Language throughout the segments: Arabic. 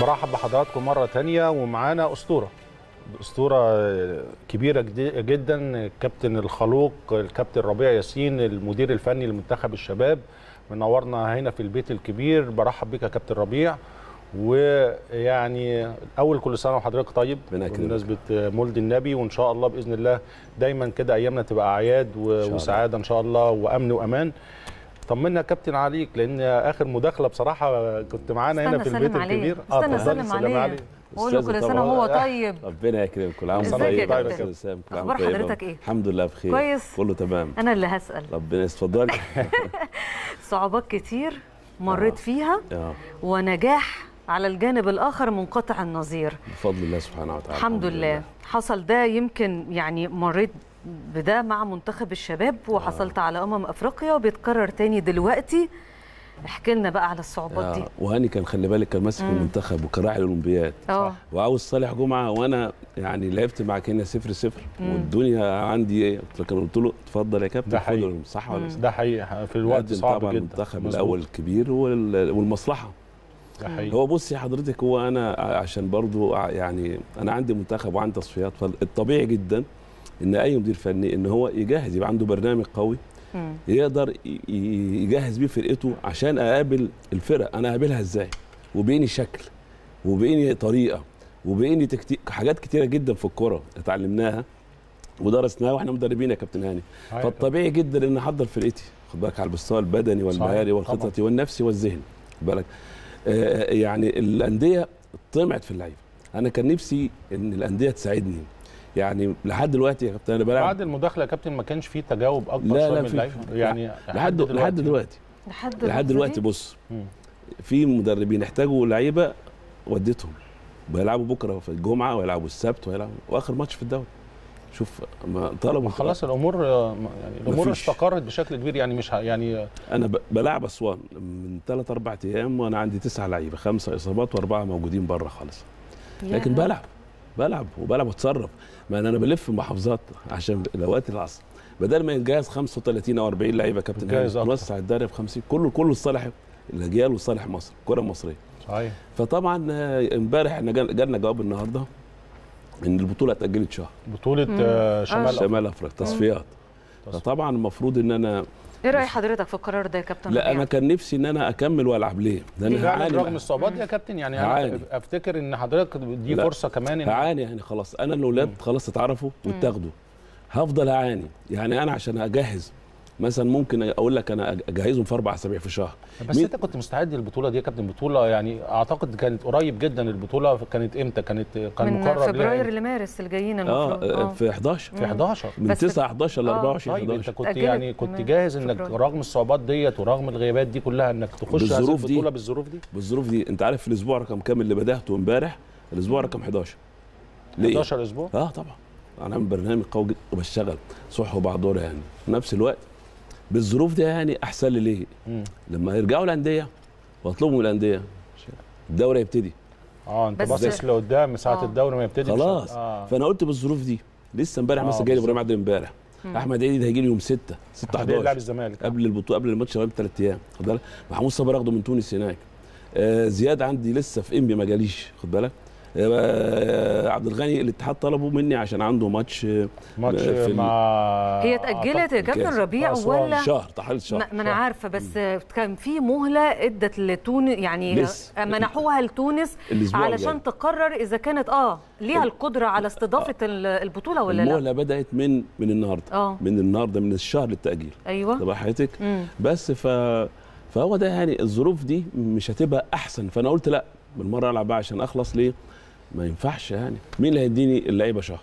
برحب بحضراتكم مرة تانية ومعانا أسطورة كبيرة جدا، الكابتن الخلوق الكابتن ربيع ياسين المدير الفني لمنتخب الشباب، منورنا هنا في البيت الكبير. برحب بك يا كابتن ربيع، ويعني أول كل سنة وحضرتك طيب بمناسبة مولد النبي، وإن شاء الله بإذن الله دايما كده أيامنا تبقى أعياد وسعادة إن شاء الله وأمن وأمان. طمنا يا كابتن عليك، لان اخر مداخله بصراحه كنت معانا هنا في البيت الكبير. استنى سلم عليه، بقول له كل سنه وهو طيب. ربنا يكرمك، كل عام وانت طيب. اخبار حضرتك ايه؟ الحمد لله بخير كويس كله تمام. انا اللي هسال. ربنا يتفضلي. صعوبات كتير مريت فيها ونجاح على الجانب الاخر منقطع النظير بفضل الله سبحانه وتعالى. الحمد لله حصل ده، يمكن يعني مريت بدا مع منتخب الشباب وحصلت على افريقيا وبيتكرر تاني دلوقتي. احكي لنا بقى على الصعوبات دي. وهاني كان خلي بالك كان ماسك المنتخب وكان راعي الاولمبياد، وعاوز صالح جمعه، وانا يعني لعبت معاك هنا 0-0 والدنيا عندي ايه، قلت له اتفضل يا كابتن خدهم، صح ولا ده حقيقي في الوقت صعب طبعا جدا. المنتخب الاول الكبير والمصلحه حقيقي. هو بصي حضرتك، هو انا عشان برضو يعني انا عندي منتخب وعندي تصفيات، فالطبيعي جدا ان اي مدير فني ان هو يجهز، يبقى عنده برنامج قوي يقدر يجهز بيه فرقته عشان اقابل الفرق، انا اقابلها ازاي وبيني شكل وبيني طريقه وبيني تكتيك. حاجات كتيره جدا في الكوره اتعلمناها ودرسناها واحنا مدربين يا كابتن هاني، فالطبيعي جدا ان احضر فرقتي خد بالك على المستوى البدني والمهاري والخططي والنفسي والذهني خد بالك. يعني الانديه طمعت في اللعيبه، انا كان نفسي ان الانديه تساعدني يعني لحد دلوقتي يا كابتن. انا بلعب بعد المداخله يا كابتن ما كانش فيه تجاوب اكبر شويه من اللعيبه يعني لحد دلوقتي بص في مدربين احتاجوا لعيبه وديتهم، وهيلعبوا بكره في الجمعه وهيلعبوا السبت وهيلعبوا واخر ماتش في الدوري. شوف طالما خلاص الامور استقرت بشكل كبير يعني مش يعني انا بلعب اسوان من 3-4 ايام وانا عندي 9 لعيبه، 5 اصابات و4 موجودين بره خالص، لكن بلعب واتصرف. ما انا بلف محافظات عشان الاوقات العصر، بدل ما يتجهز 35 او 40 لعيبه كابتن هاني نوسع الدوري ب 50 كله لصالح الاجيال وصالح مصر الكره المصريه. صحيح. فطبعا امبارح احنا جالنا جواب النهارده ان البطوله اتاجلت شهر، بطوله شمال افريقيا تصفيات. فطبعا المفروض ان انا ايه راي حضرتك في القرار ده يا كابتن؟ لا انا كان نفسي ان انا اكمل والعب ليه؟ ده رغم الصعوبات يا كابتن يعني انا افتكر ان حضرتك دي فرصه كمان إن اعاني يعني خلاص انا الاولاد خلاص اتعرفوا واتاخدوا، هفضل اعاني يعني انا عشان اجهز مثلا ممكن اقول لك انا اجهزهم في 4 اسابيع في شهر. بس انت كنت مستعد للبطوله دي يا كابتن؟ بطوله يعني اعتقد كانت قريب جدا. البطوله كانت امتى؟ كان مقرر من فبراير لمارس الجايين المفروض في 11 في 11 من 9-11 ل 24. طيب انت كنت يعني كنت جاهز انك رغم الصعوبات ديت ورغم الغيابات دي كلها انك تخش هذه البطوله بالظروف دي؟ انت عارف الاسبوع رقم كام اللي بداته امبارح؟ الاسبوع رقم 11. ليه 11 اسبوع؟ طبعا انا عامل برنامج قوي جدا وبشتغل صح وبعضور يعني نفس الوقت بالظروف دي يعني احسن لي ليه؟ لما يرجعوا الانديه واطلبوا من الانديه الدوري يبتدي. انت باصص لقدام ساعه الدوري ما يبتدي خلاص. فانا قلت بالظروف دي لسه امبارح مثلا جاي لي ابراهيم عادل امبارح، احمد عيد هيجي لي يوم 6/11 هيلعب الزمالك قبل البطوله قبل الماتش ب3 ايام خد بالك. محمود صابر اخده من تونس هناك، زياد عندي لسه في ما جاليش خد بالك. عبد الغني الاتحاد طلبوا مني عشان عنده ماتش مع هي اتأجلت يا كابتن ربيع ولا شهر. ما انا عارفه بس كان في مهله ادت لتونس يعني منحوها لتونس علشان تقرر اذا كانت ليها القدره على استضافه البطوله ولا لا. المهله بدات من النهارده من النهارده من الشهر للتأجيل. ايوه طب حضرتك بس فهو ده يعني الظروف دي مش هتبقى احسن، فانا قلت لا بالمره العب بقى عشان اخلص ليه؟ ما ينفعش يعني مين اللي هيديني اللعيبه شهر؟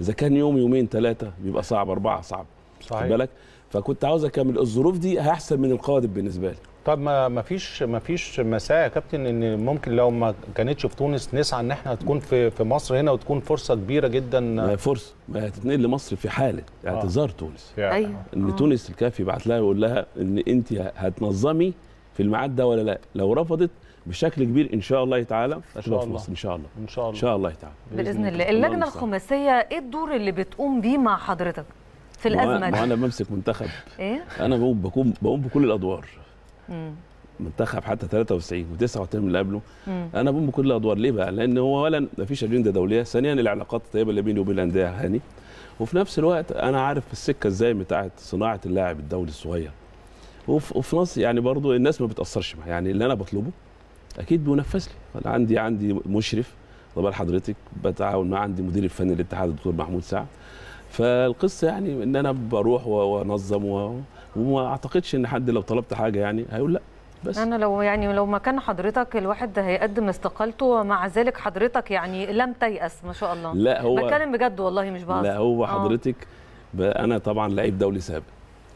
اذا كان يوم يومين 3 بيبقى صعب، 4 صعب خد بالك. فكنت عاوز اكمل. الظروف دي هيحسن من القادم بالنسبه لي. طب ما فيش مساعي يا كابتن ان ممكن لو ما كانتش في تونس نسعى ان احنا تكون في مصر هنا وتكون فرصه كبيره جدا؟ ما هي فرصه، ما هتتنقل لمصر في حاله اعتذار تونس. ايوه ان تونس الكافي يبعت لها ويقول لها ان انت هتنظمي في الميعاد ده ولا لا، لو رفضت بشكل كبير ان شاء الله تعالى هتبقى في مصر ان شاء الله. ان شاء الله تعالى باذن الله. اللجنه الخماسيه ايه الدور اللي بتقوم بيه مع حضرتك في الازمه دي؟ ما انا بمسك منتخب ايه، انا بقوم بكل الادوار منتخب حتى 93 و99 اللي قبله انا بقوم بكل الادوار. ليه بقى؟ لان هو اولا مفيش اجنده دوليه، ثانيا العلاقات الطيبه اللي بيني وبين الانديه يا هاني، وفي نفس الوقت انا عارف السكه ازاي بتاعه صناعه اللاعب الدولي الصغير، وفي نص يعني برضو الناس ما بتاثرش معايا، يعني اللي انا بطلبه اكيد بينفذ لي. انا عندي مشرف طبعا حضرتك بتعاون معاه، عندي مدير الفني للاتحاد الدكتور محمود سعد، فالقصه يعني ان انا بروح وانظم وما اعتقدش ان حد لو طلبت حاجه يعني هيقول لا. بس انا لو مكان حضرتك الواحد هيقدم استقالته، ومع ذلك حضرتك يعني لم تيأس ما شاء الله. لا هو بتكلم بجد والله مش بهزر. لا هو حضرتك انا طبعا لعيب دولي سابق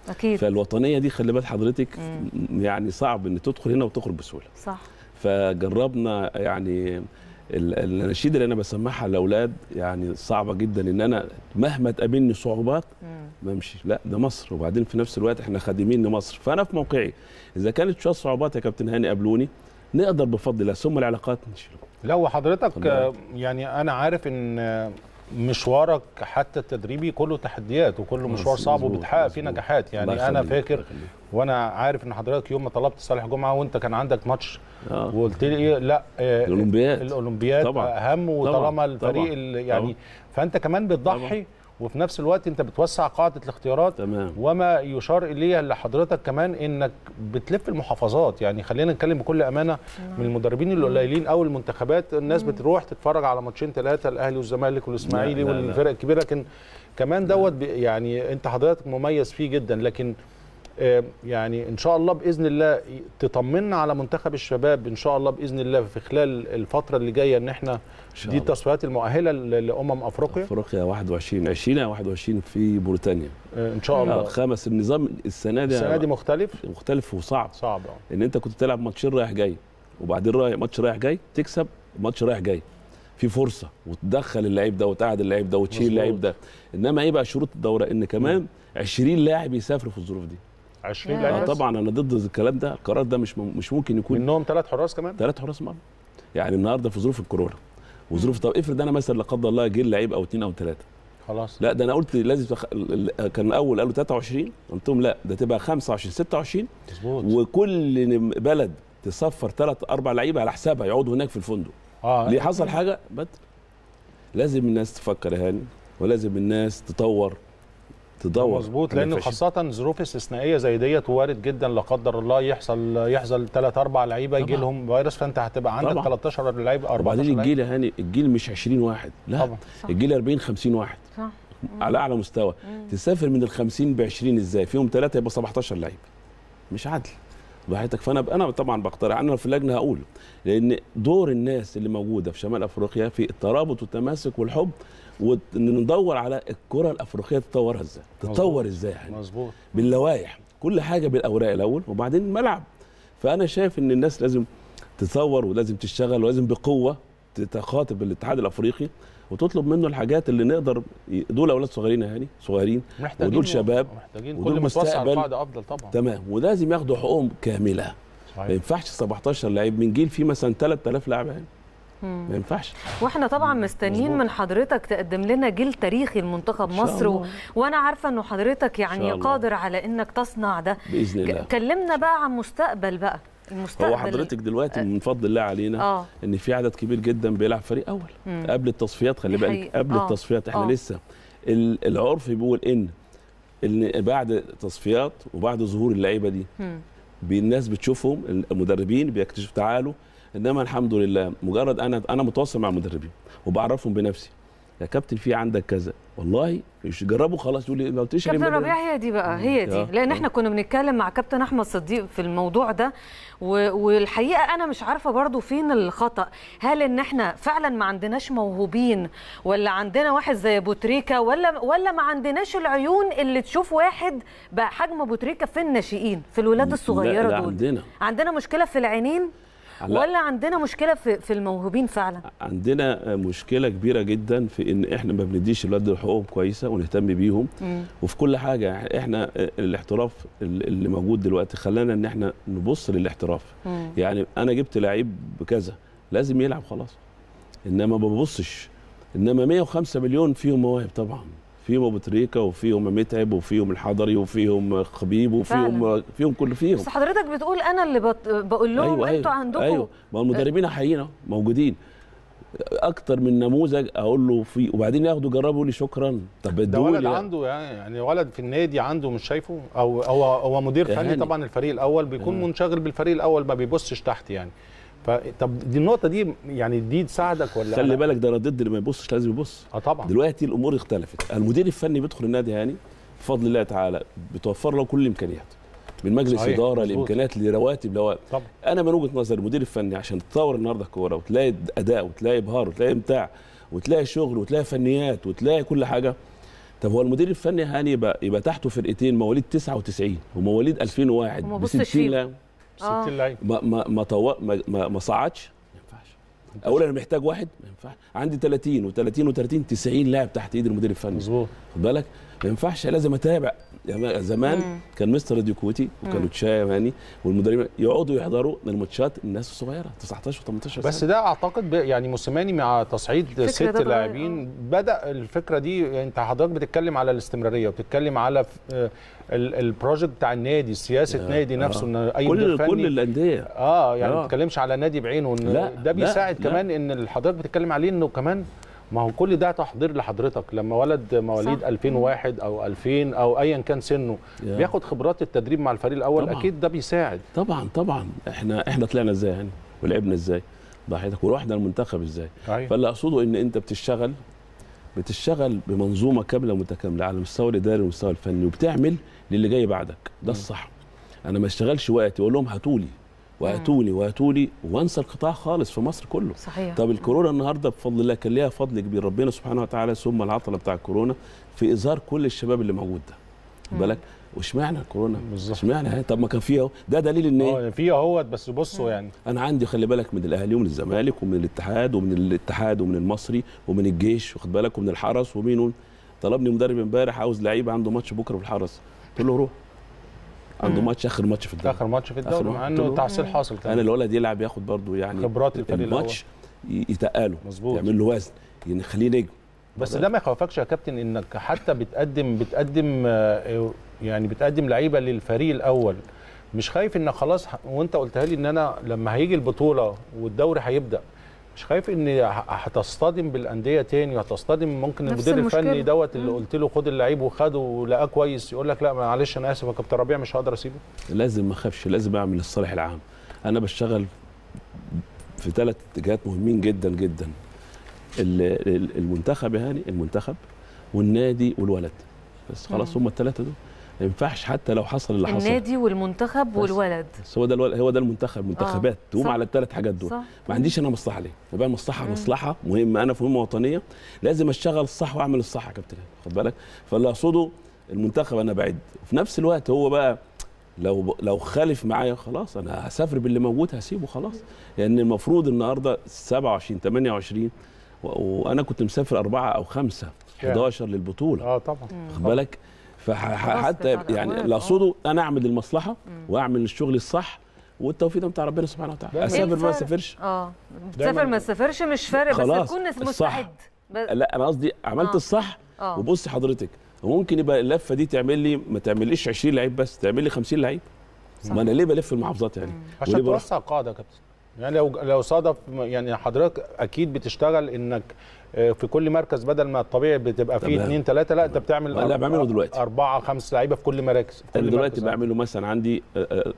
اكيد، فالوطنيه دي خلي بال حضرتك يعني صعب ان تدخل هنا وتخرج بسهوله. صح. فجربنا يعني النشيد اللي انا بسمعها للاولاد يعني صعبه جدا، ان انا مهما تقابلني صعوبات ما امشي، لا ده مصر، وبعدين في نفس الوقت احنا خادمين لمصر، فانا في موقعي اذا كانت شويه صعوبات يا كابتن هاني قابلوني نقدر بفضل الله ثم العلاقات نشيلها. لو حضرتك يعني انا عارف ان مشوارك حتى التدريبي كله تحديات وكله مشوار صعب وبتحقق فيه نجاحات، يعني انا فاكر وانا عارف ان حضرتك يوم ما طلبت صالح جمعه وانت كان عندك ماتش وقلت لي لا الأولمبياد طبعا اهم، وطالما الفريق يعني فانت كمان بتضحي وفي نفس الوقت انت بتوسع قاعده الاختيارات. تمام. وما يشار اليه لحضرتك كمان انك بتلف المحافظات، يعني خلينا نتكلم بكل امانه من المدربين القليلين او المنتخبات الناس بتروح تتفرج على ماتشين ثلاثه الاهلي والزمالك والاسماعيلي والفرق الكبيره، لكن كمان دوت يعني انت حضرتك مميز فيه جدا. لكن يعني ان شاء الله باذن الله تطمنا على منتخب الشباب ان شاء الله باذن الله في خلال الفتره اللي جايه، ان احنا دي التصفيات المؤهله افريقيا 20 في موريتانيا ان شاء الله. خمس النظام السنه دي مختلف وصعب ان انت كنت بتلعب ماتشين رايح جاي وبعدين ماتش رايح جاي تكسب، ماتش رايح جاي في فرصه وتدخل اللعيب ده وتقعد اللعيب ده وتشيل اللعيب ده، انما ايه بقى شروط الدوره ان كمان 20 لاعب يسافروا في الظروف دي 20 لاعب. طبعا انا ضد الكلام ده، القرار ده مش ممكن يكون، منهم 3 حراس كمان 3 حراس مرمى، يعني النهارده في ظروف الكورونا وظروف طب افرض انا مثلا لا قدر الله جه لعيب او 2 أو 3 خلاص، لا ده انا قلت لازم كان الاول قالوا 23 قلت لهم لا ده تبقى 25 26، وكل بلد تسفر 3 4 لعيبه على حسابها يقعدوا هناك في الفندق. ليه حصل حاجه لازم الناس تفكر يا هاني، ولازم الناس تدور مظبوط، لان خاصه ظروف استثنائيه زي ديت وارد جدا لا قدر الله يحصل 3 4 لعيبه يجي لهم فيروس، فانت هتبقى عندك 13 لعيب 14. وبعدين الجيل يا هاني الجيل مش 20 واحد، لا الجيل 40 50 واحد على اعلى مستوى. تسافر من ال50 ب20 ازاي؟ فيهم 3 يبقى 17 لعيب مش عدل براحتك. فانا طبعا بقترح، انا في اللجنه هقول لان دور الناس اللي موجوده في شمال افريقيا في الترابط والتماسك والحب، وندور على الكره الافريقيه تطورها ازاي؟ تتطور ازاي يعني؟ مظبوط باللوائح، كل حاجه بالاوراق الاول وبعدين الملعب. فانا شايف ان الناس لازم تتصور ولازم تشتغل ولازم بقوه تخاطب الاتحاد الافريقي وتطلب منه الحاجات اللي نقدر. دول اولاد صغيرين يا هاني، صغيرين ودول شباب محتاجين كل ما توسع القاعده افضل طبعا. تمام، ولازم ياخدوا حقوقهم كامله. ما ينفعش 17 لعيب من جيل فيه مثلا 3000 لاعب يعني. ما ينفعش. واحنا طبعا مستنيين من حضرتك تقدم لنا جيل تاريخي لمنتخب مصر، وانا عارفه انه حضرتك يعني قادر على انك تصنع ده باذن الله. كلمنا بقى عن مستقبل بقى المستقبل. هو حضرتك دلوقتي من فضل الله علينا ان في عدد كبير جدا بيلعب فريق اول قبل التصفيات. خلي بالك قبل التصفيات احنا لسه العرف بيقول ان بعد تصفيات وبعد ظهور اللعيبه دي الناس بتشوفهم المدربين بيكتشفوا تعالوا، انما الحمد لله مجرد انا متواصل مع المدربين وبعرفهم بنفسي يا كابتن في عندك كذا والله جربوا خلاص يقول لي ما قلتش ليه. كابتن ربيع هي دي بقى هي دي، لان احنا كنا بنتكلم مع كابتن احمد صديق في الموضوع ده، والحقيقه انا مش عارفه برضو فين الخطا، هل ان احنا فعلا ما عندناش موهوبين، ولا عندنا واحد زي ابو تريكه، ولا ما عندناش العيون اللي تشوف واحد بقى حجم ابو تريكه في الناشئين في الولاد الصغيره دول؟ عندنا مشكله في العينين، ولا عندنا مشكله في الموهوبين؟ فعلا عندنا مشكله كبيره جدا في ان احنا ما بنديش الاولاد حقوقهم كويسه ونهتم بيهم وفي كل حاجه. احنا الاحتراف اللي موجود دلوقتي خلانا ان احنا نبص للاحتراف، يعني انا جبت لعيب بكذا لازم يلعب خلاص، انما ما ببصش. انما 105 مليون فيهم مواهب طبعا، فيهم ابو تريكه وفيهم متعب وفيهم الحضري وفيهم خبيب وفيهم كل فيهم. بس حضرتك بتقول انا اللي بقول لهم أيوة انتوا عندكم. ايوه ما المدربين حيينا موجودين اكتر من نموذج اقول له في، وبعدين ياخدوا جربوا لي شكرا. طب ده ولد عنده يعني ولد في النادي عنده مش شايفه، او هو مدير فني طبعا الفريق الاول بيكون منشغل بالفريق الاول ما بيبصش تحت يعني. طب دي النقطه دي يعني دي تساعدك ولا؟ خلي بالك ده انا ضد اللي ما يبصش، لازم يبص. طبعا دلوقتي الامور اختلفت، المدير الفني بيدخل النادي هاني بفضل الله تعالى بتوفر له كل الامكانيات من مجلس اداره لامكانيات لرواتب طبعا. انا من وجهه نظري المدير الفني عشان تطور النهارده الكوره وتلاقي اداء وتلاقي ابهار وتلاقي امتاع وتلاقي شغل وتلاقي فنيات وتلاقي كل حاجه. طب هو المدير الفني هاني يبقى تحته فرقتين مواليد 99 ومواليد 2001 ب 60 لاعب ما صعدش. ما ينفعش. اولا انا محتاج واحد ما ينفعش، عندي 30 و30 و30 90 لاعب تحت ايد المدير الفني. مظبوط خد بالك ما ينفعش، لازم اتابع. يعني زمان كان مستر ديكوتي وكانوا تشاي ماني والمدربين يقعدوا يحضروا الماتشات الناس الصغيره 19 و18 سنه. بس ده اعتقد يعني موسيماني مع تصعيد 6 لاعبين بدا الفكره دي. انت حضرتك بتتكلم على الاستمراريه وبتتكلم على البروجكت بتاع النادي، سياسه نادي نفسه ان اي كل الانديه يعني ما بتتكلمش على نادي بعينه. ده بيساعد كمان ان حضرتك بتتكلم عليه انه كمان ما هو كل ده تحضير لحضرتك لما ولد مواليد 2001 او 2000 او ايا كان سنه بياخد خبرات التدريب مع الفريق الاول طبعًا. اكيد ده بيساعد طبعا. احنا طلعنا ازاي يعني ولعبنا ازاي ضحيتك ورحنا المنتخب ازاي. فاللي اقصده ان انت بتشتغل بمنظومه كامله متكامله على المستوى الاداري والمستوى الفني وبتعمل للي جاي بعدك. ده الصح. انا ما اشتغلش وقتي واقول لهم هاتولي وهاتولي وهاتولي وانسى القطاع خالص في مصر كله. صحيح. طب الكورونا النهارده بفضل الله كان ليها فضل كبير، ربنا سبحانه وتعالى ثم العطله بتاع الكورونا في اظهار كل الشباب اللي موجود ده. بالك واشمعنى الكورونا؟ اشمعنى؟ طب ما كان فيه اهو، ده دليل ان ايه؟ فيه اهوت. بس بصوا يعني انا عندي خلي بالك من الاهلي ومن الزمالك ومن الاتحاد ومن المصري ومن الجيش واخد بالك ومن الحرس ومين. طلبني مدرب امبارح عاوز لعيب عنده ماتش بكره في الحرس، قلت له روح عنده ماتش اخر ماتش في الدوري مع انه تحصيل حاصل كمان. انا الولد يلعب ياخد برضه يعني خبرات الفريق الاول الماتش يتقاله يعمل له وزن يخليه نجم. بس ده ما يخوفكش يا كابتن انك حتى بتقدم لعيبه للفريق الاول؟ مش خايف انك خلاص وانت قلتها لي ان انا لما هيجي البطوله والدوري هيبدا مش خايف ان هتصطدم بالانديه تاني وهتصطدم ممكن المدير الفني دوت اللي قلت له خد اللعيب وخده ولقاه كويس يقول لك لا معلش انا اسف يا كابتن ربيع مش هقدر اسيبه؟ لازم ما اخافش، لازم اعمل الصالح العام. انا بشتغل في 3 اتجاهات مهمين جدا جدا، المنتخب يا هاني، المنتخب والنادي والولد. بس خلاص هم ال3 دول ما ينفعش حتى لو حصل اللي حصل. النادي والمنتخب والولد بس هو ده المنتخب. منتخبات تقوم على ال3 حاجات دول. ما عنديش انا مصلحه ليه؟ يبقى المصلحه مصلحه مهمه، انا في مهمه وطنيه لازم اشتغل الصح واعمل الصح يا كابتن خد بالك. فاللي اقصده المنتخب انا بعد في نفس الوقت هو بقى لو خالف معايا خلاص انا هسافر باللي موجود هسيبه خلاص. لان يعني المفروض النهارده 27 28 وانا كنت مسافر 4 أو 5 11 للبطوله. طبعا خد بالك. فحتى يعني اللي اقصده انا اعمل المصلحه واعمل الشغل الصح والتوفيق ده بتاع ربنا سبحانه وتعالى. اسافر ما اسافرش تسافر ما تسافرش مش فارق بس تكون مستعد. لا انا قصدي عملت الصح. وبص حضرتك ممكن يبقى اللفه دي تعمل لي ما تعمليش 20 لعيب بس تعمل لي 50 لعيب. ما انا ليه بلف المحافظات يعني عشان توسع القاعده يا كابتن. يعني لو صادف يعني حضرتك اكيد بتشتغل انك في كل مركز بدل ما الطبيعي بتبقى فيه 2 3 لا انت بتعمل 4 5 لعيبه في كل مراكز. انا دلوقتي بعمله مثلا عندي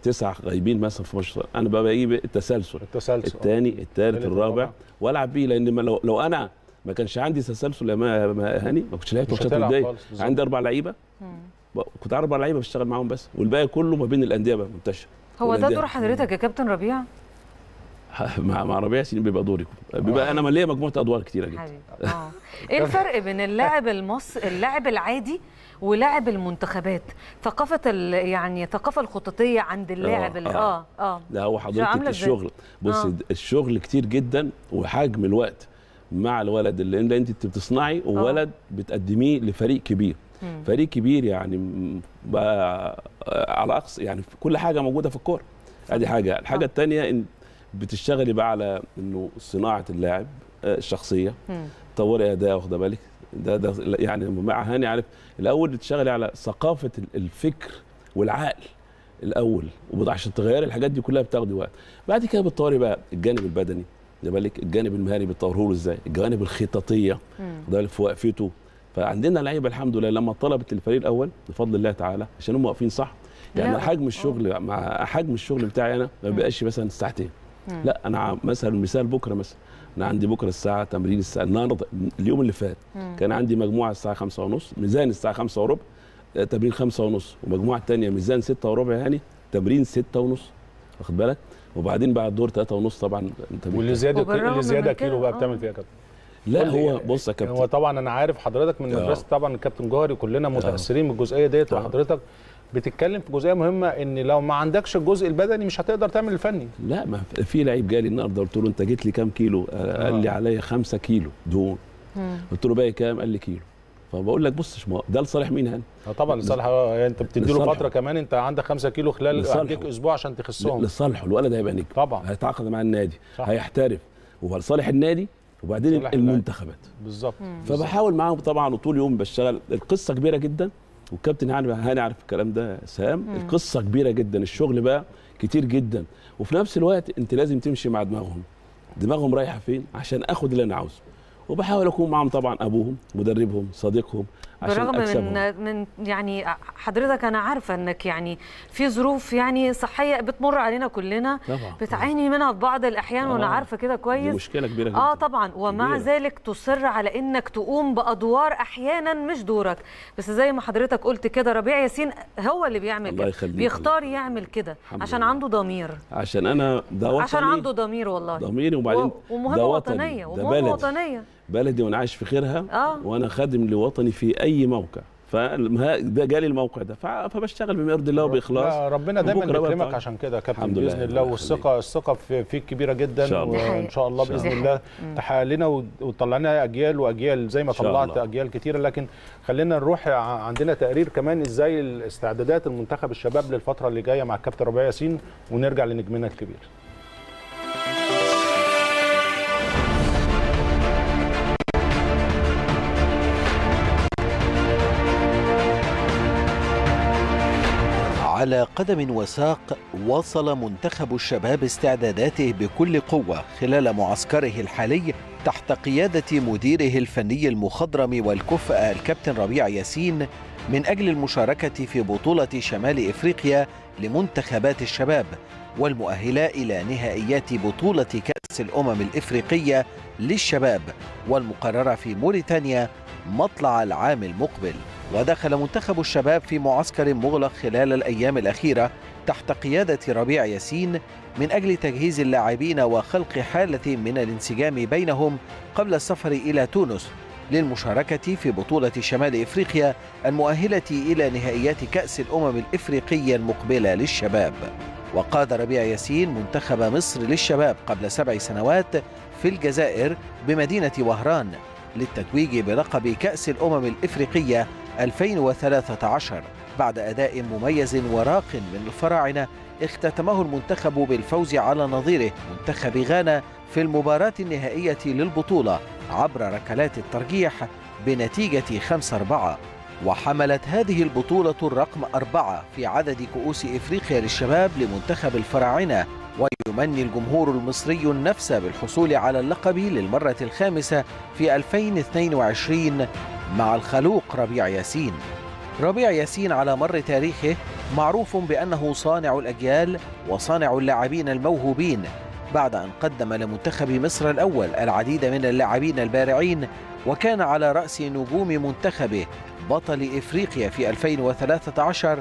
9 غايبين مثلا في ماتش، انا بقى بجيب التسلسل الثاني الثالث الرابع والعب بيه. لان لو انا ما كانش عندي تسلسل يا هاني ما كنتش لعبت ماتشات وديه. عندي 4 لعيبه كنت 4 لعيبه بشتغل معاهم بس والباقي كله ما بين الانديه بقى منتشر. هو ده دور حضرتك يا كابتن ربيع؟ مع ربيع ياسين بيبقى دوري بيبقى انا ليا مجموعه ادوار كتيره جدا. ايه الفرق بين اللاعب العادي ولاعب المنتخبات؟ ثقافه يعني الثقافه الخططيه عند اللاعب لا هو حضرتك الشغل بص الشغل كتير جدا وحجم الوقت مع الولد اللي انت بتصنعي وولد بتقدميه لفريق كبير. فريق كبير يعني بقى على اقصى يعني كل حاجه موجوده في الكوره. ادي حاجه. الحاجه الثانيه ان بتشتغلي بقى على انه صناعه اللاعب الشخصيه تطوري اداء واخده بالك ده يعني مع هاني عارف الاول تشتغلي على ثقافه الفكر والعقل الاول، وعشان تغيري الحاجات دي كلها بتاخدي وقت. بعد كده بتطوري بقى الجانب البدني، ده الجانب المهاري بتطوره له ازاي، الجوانب الخططيه ده في وقفته. فعندنا لعيبه الحمد لله لما طلبت الفريق الاول بفضل الله تعالى عشان هم واقفين صح. يعني حجم الشغل مع حجم الشغل بتاعي انا ما بقاش مثلا ساعتين، لا انا مثلا مثال بكره مثلا انا عندي بكره الساعه تمرين، الساعه النهارده اليوم اللي فات كان عندي مجموعه الساعه 5:30 ميزان، الساعه 5:15 تمرين 5:30، ومجموعه ثانيه ميزان 6:15 يعني تمرين 6:30 واخد بالك، وبعدين بعد الدور 3:30 طبعا تمرين. واللي زياده كيلو بقى بتعمل فيها كابتن؟ لا هو بص يا كابتن، هو طبعا انا عارف حضرتك من مدرسه طبعا الكابتن جوهري، كلنا متاثرين بالجزئيه ديت، وحضرتك بتتكلم في جزئيه مهمه ان لو ما عندكش الجزء البدني مش هتقدر تعمل الفني. لا ما في لعيب جالي النهارده قلت له انت جيت لي كام كيلو؟ قال لي عليا 5 كيلو دهون. قلت له باقي كام؟ قال لي كيلو. فبقول لك بص ده لصالح مين هاني؟ طبعا لصالح، انت بتدي له فتره كمان، انت عندك 5 كيلو خلال عندك اسبوع عشان تخسهم. لصالحه الولد هيبقى نجم طبعا، هيتعاقد مع النادي صح. هيحترف وهو لصالح النادي وبعدين المنتخبات بالظبط. فبحاول معاهم طبعا وطول يوم بشتغل. القصه كبيره جدا والكابتن هاني عارف الكلام ده سهام، القصه كبيره جدا، الشغل بقى كتير جدا، وفي نفس الوقت انت لازم تمشي مع دماغهم رايحه فين عشان اخد اللي انا عاوزه، وبحاول اكون معاهم طبعا ابوهم مدربهم صديقهم عشان اكسبهم. بالرغم من يعني حضرتك انا عارفه انك يعني في ظروف يعني صحيه بتمر علينا كلنا طبعا بتعاني منها في بعض الاحيان، وانا عارفه كده كويس دي مشكله كبيره جدا. طبعا ومع كبيرة. ذلك تصر على انك تقوم بادوار احيانا مش دورك، بس زي ما حضرتك قلت كده ربيع ياسين هو اللي بيعمل كده، بيختار يعمل كده عشان عنده ضمير، عشان انا ده وطني، عشان عنده ضمير والله ضميري، وبعدين ومهمه وطنيه بلدي وانا عايش في خيرها وانا خادم لوطني في اي موقع، فده جالي الموقع ده فبشتغل بما يرضي الله وباخلاص. ربنا دايما يكرمك عشان كده يا كابتن باذن الله، والثقه فيك كبيره جدا، وان شاء الله باذن الله تحقق لنا وتطلع لنا اجيال واجيال زي ما طلعت اجيال كتيره. لكن خلينا نروح عندنا تقرير كمان ازاي الاستعدادات المنتخب الشباب للفتره اللي جايه مع الكابتن ربيع ياسين، ونرجع لنجمنا الكبير. على قدم وساق واصل منتخب الشباب استعداداته بكل قوة خلال معسكره الحالي تحت قيادة مديره الفني المخضرم والكفء الكابتن ربيع ياسين، من أجل المشاركة في بطولة شمال إفريقيا لمنتخبات الشباب والمؤهلة إلى نهائيات بطولة كأس الأمم الإفريقية للشباب والمقررة في موريتانيا مطلع العام المقبل. ودخل منتخب الشباب في معسكر مغلق خلال الأيام الأخيرة تحت قيادة ربيع ياسين من أجل تجهيز اللاعبين وخلق حالة من الانسجام بينهم قبل السفر إلى تونس للمشاركة في بطولة شمال إفريقيا المؤهلة إلى نهائيات كأس الأمم الإفريقية المقبلة للشباب. وقاد ربيع ياسين منتخب مصر للشباب قبل 7 سنوات في الجزائر بمدينة وهران للتتويج بلقب كأس الأمم الإفريقية 2013 بعد أداء مميز وراق من الفراعنة اختتمه المنتخب بالفوز على نظيره منتخب غانا في المباراة النهائية للبطولة عبر ركلات الترجيح بنتيجة 5-4. وحملت هذه البطولة الرقم 4 في عدد كؤوس إفريقيا للشباب لمنتخب الفراعنة، ويمني الجمهور المصري النفس بالحصول على اللقب للمرة الخامسة في 2022 مع الخلوق ربيع ياسين. ربيع ياسين على مر تاريخه معروف بأنه صانع الأجيال وصانع اللاعبين الموهوبين، بعد أن قدم لمنتخب مصر الأول العديد من اللاعبين البارعين، وكان على رأس نجوم منتخبه بطل إفريقيا في 2013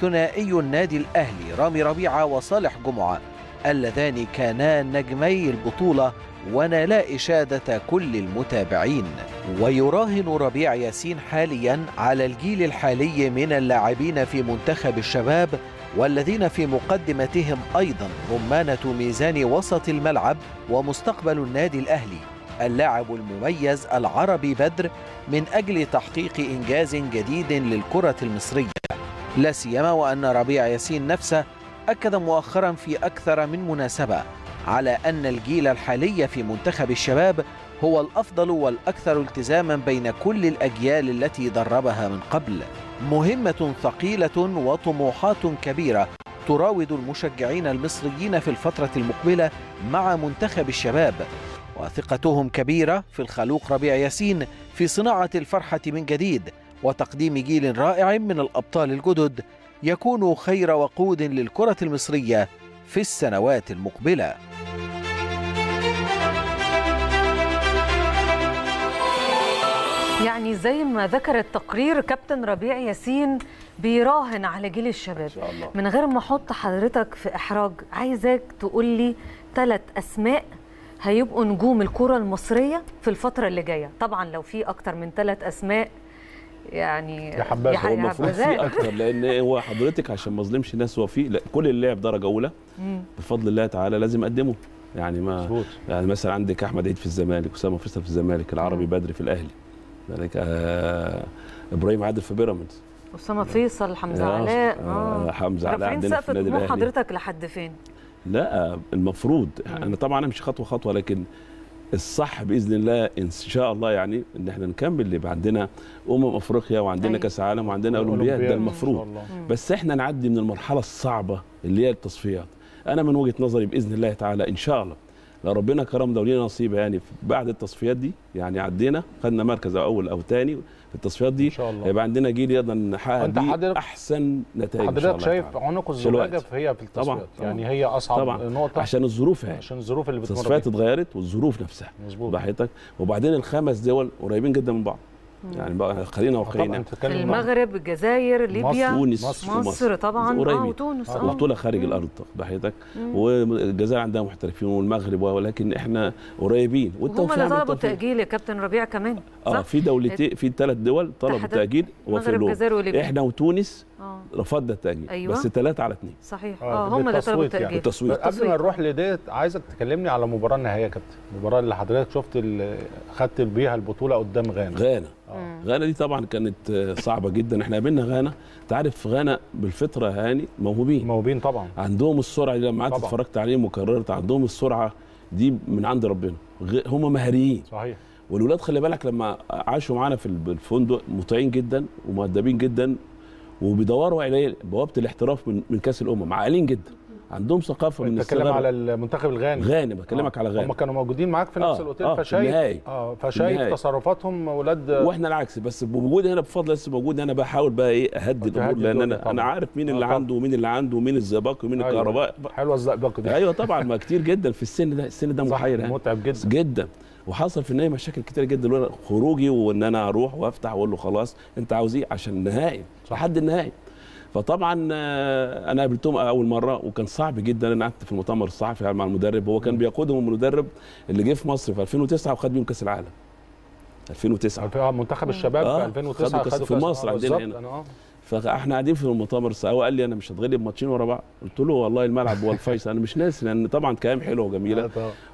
ثنائي النادي الأهلي رامي ربيع وصالح جمعة، اللذان كانا نجمي البطولة ونالا إشادة كل المتابعين. ويراهن ربيع ياسين حاليا على الجيل الحالي من اللاعبين في منتخب الشباب، والذين في مقدمتهم أيضا رمانة ميزان وسط الملعب ومستقبل النادي الأهلي اللاعب المميز العربي بدر، من أجل تحقيق إنجاز جديد للكرة المصرية. لا سيما وأن ربيع ياسين نفسه أكد مؤخرا في أكثر من مناسبة على أن الجيل الحالي في منتخب الشباب هو الأفضل والأكثر التزاما بين كل الأجيال التي دربها من قبل. مهمة ثقيلة وطموحات كبيرة تراود المشجعين المصريين في الفترة المقبلة مع منتخب الشباب، وثقتهم كبيرة في الخلوق ربيع ياسين في صناعة الفرحة من جديد وتقديم جيل رائع من الأبطال الجدد يكون خير وقود للكرة المصرية في السنوات المقبلة. يعني زي ما ذكر التقرير كابتن ربيع ياسين بيراهن على جيل الشباب. من غير ما احط حضرتك في احراج، عايزاك تقول لي 3 اسماء هيبقوا نجوم الكرة المصرية في الفترة اللي جاية. طبعا لو في اكتر من 3 اسماء يعني يا حبايبي هو المفروض في اكتر، لان هو حضرتك عشان ما اظلمش ناس، هو في كل اللاعب درجة اولى بفضل الله تعالى لازم اقدمه. يعني ما يعني مثلا عندك احمد عيد في الزمالك، اسامه فيصل في الزمالك، العربي بدري في الاهلي، ابراهيم عادل في بيراميدز، اسامه فيصل، حمزه علاء. حمزه علاء عندنا في النادي الاهلي. حضرتك لحد فين؟ لا المفروض انا طبعا امشي خطوه خطوه، لكن الصح باذن الله ان شاء الله يعني ان احنا نكمل اللي عندنا افريقيا، وعندنا كاس عالم، وعندنا اولمبياد، ده المفروض. بس احنا نعدي من المرحله الصعبه اللي هي التصفيات. انا من وجهه نظري باذن الله تعالى ان شاء الله لو ربنا كرمنا ولينا نصيب يعني بعد التصفيات دي، يعني عدينا خدنا مركز اول او ثاني في التصفيات دي، يبقى عندنا جيل يقدر نحقق بيه احسن نتائج. حضرتك شايف عنق الزجاجه هي في التصفيات طبعًا. يعني هي اصعب نقطه عشان الظروف، يعني عشان الظروف اللي بتمر بيها، التصفيات اتغيرت والظروف نفسها براحتك. وبعدين ال5 دول قريبين جدا من بعض، يعني بقى خلينا واقعيين، المغرب، الجزائر، ليبيا، مصر طبعا، وتونس، بطوله خارج الارض بحياتك. والجزائر عندها محترفين والمغرب، ولكن احنا قريبين. والتوفيق هم اللي طلبوا التاجيل يا كابتن ربيع كمان، صح؟ في دولتين، في 3 دول طلبوا التاجيل، وفي احنا وتونس رفضنا التاجيل. أيوة. بس 3-2 صحيح. هم اللي طلبوا التاجيل. قبل ما نروح لديت عايزك تكلمني على مباراه النهائيه يا كابتن، المباراه اللي حضرتك شفت خدت بيها البطوله قدام غانا. غانا دي طبعا كانت صعبه جدا. احنا قابلنا غانا، انت عارف غانا بالفطره يعني موهوبين طبعا، عندهم السرعه اللي لما اتفرجت عليهم وكررت، عندهم السرعه دي من عند ربنا، هم مهاريين صحيح. والولاد خلي بالك لما عاشوا معانا في الفندق مطيعين جدا ومؤدبين جدا، وبيدوروا على بوابه الاحتراف من كاس الامم، عاقلين جدا، عندهم ثقافه من الصغر. بتكلم على المنتخب الغاني. بكلمك على غانا. هم كانوا موجودين معاك في نفس الاوتيل، فشايف تصرفاتهم ولاد، واحنا العكس. بس بوجودي هنا بفضل لسه موجود، انا بحاول بقى ايه اهدي الامور، لان انا عارف مين اللي عنده ومين اللي عنده ومين الزئباقي ومين الكهرباء. حلوه الزئباقي دي. ايوه طبعا، ما كتير جدا في السن ده، السن ده محير، متعب جدا جدا. وحصل في النهايه مشاكل كتير جدا، خروجي وان انا اروح وافتح واقول له خلاص انت عاوز ايه عشان النهائي، لحد النهائي. فطبعا انا قابلتهم اول مره وكان صعب جدا. انا قعدت في المؤتمر الصحفي مع المدرب، هو كان بيقودهم المدرب اللي جه في مصر في 2009 وخد بيهم كاس العالم 2009. منتخب الشباب في 2009 خدوا في مصر عندنا هنا. فاحنا قاعدين في المؤتمر الصحفي، قال لي انا مش هتغلب ماتشين ورا بعض، قلت له والله الملعب هو الفيصل. انا مش ناسي، لان طبعا كلام حلو وجميله،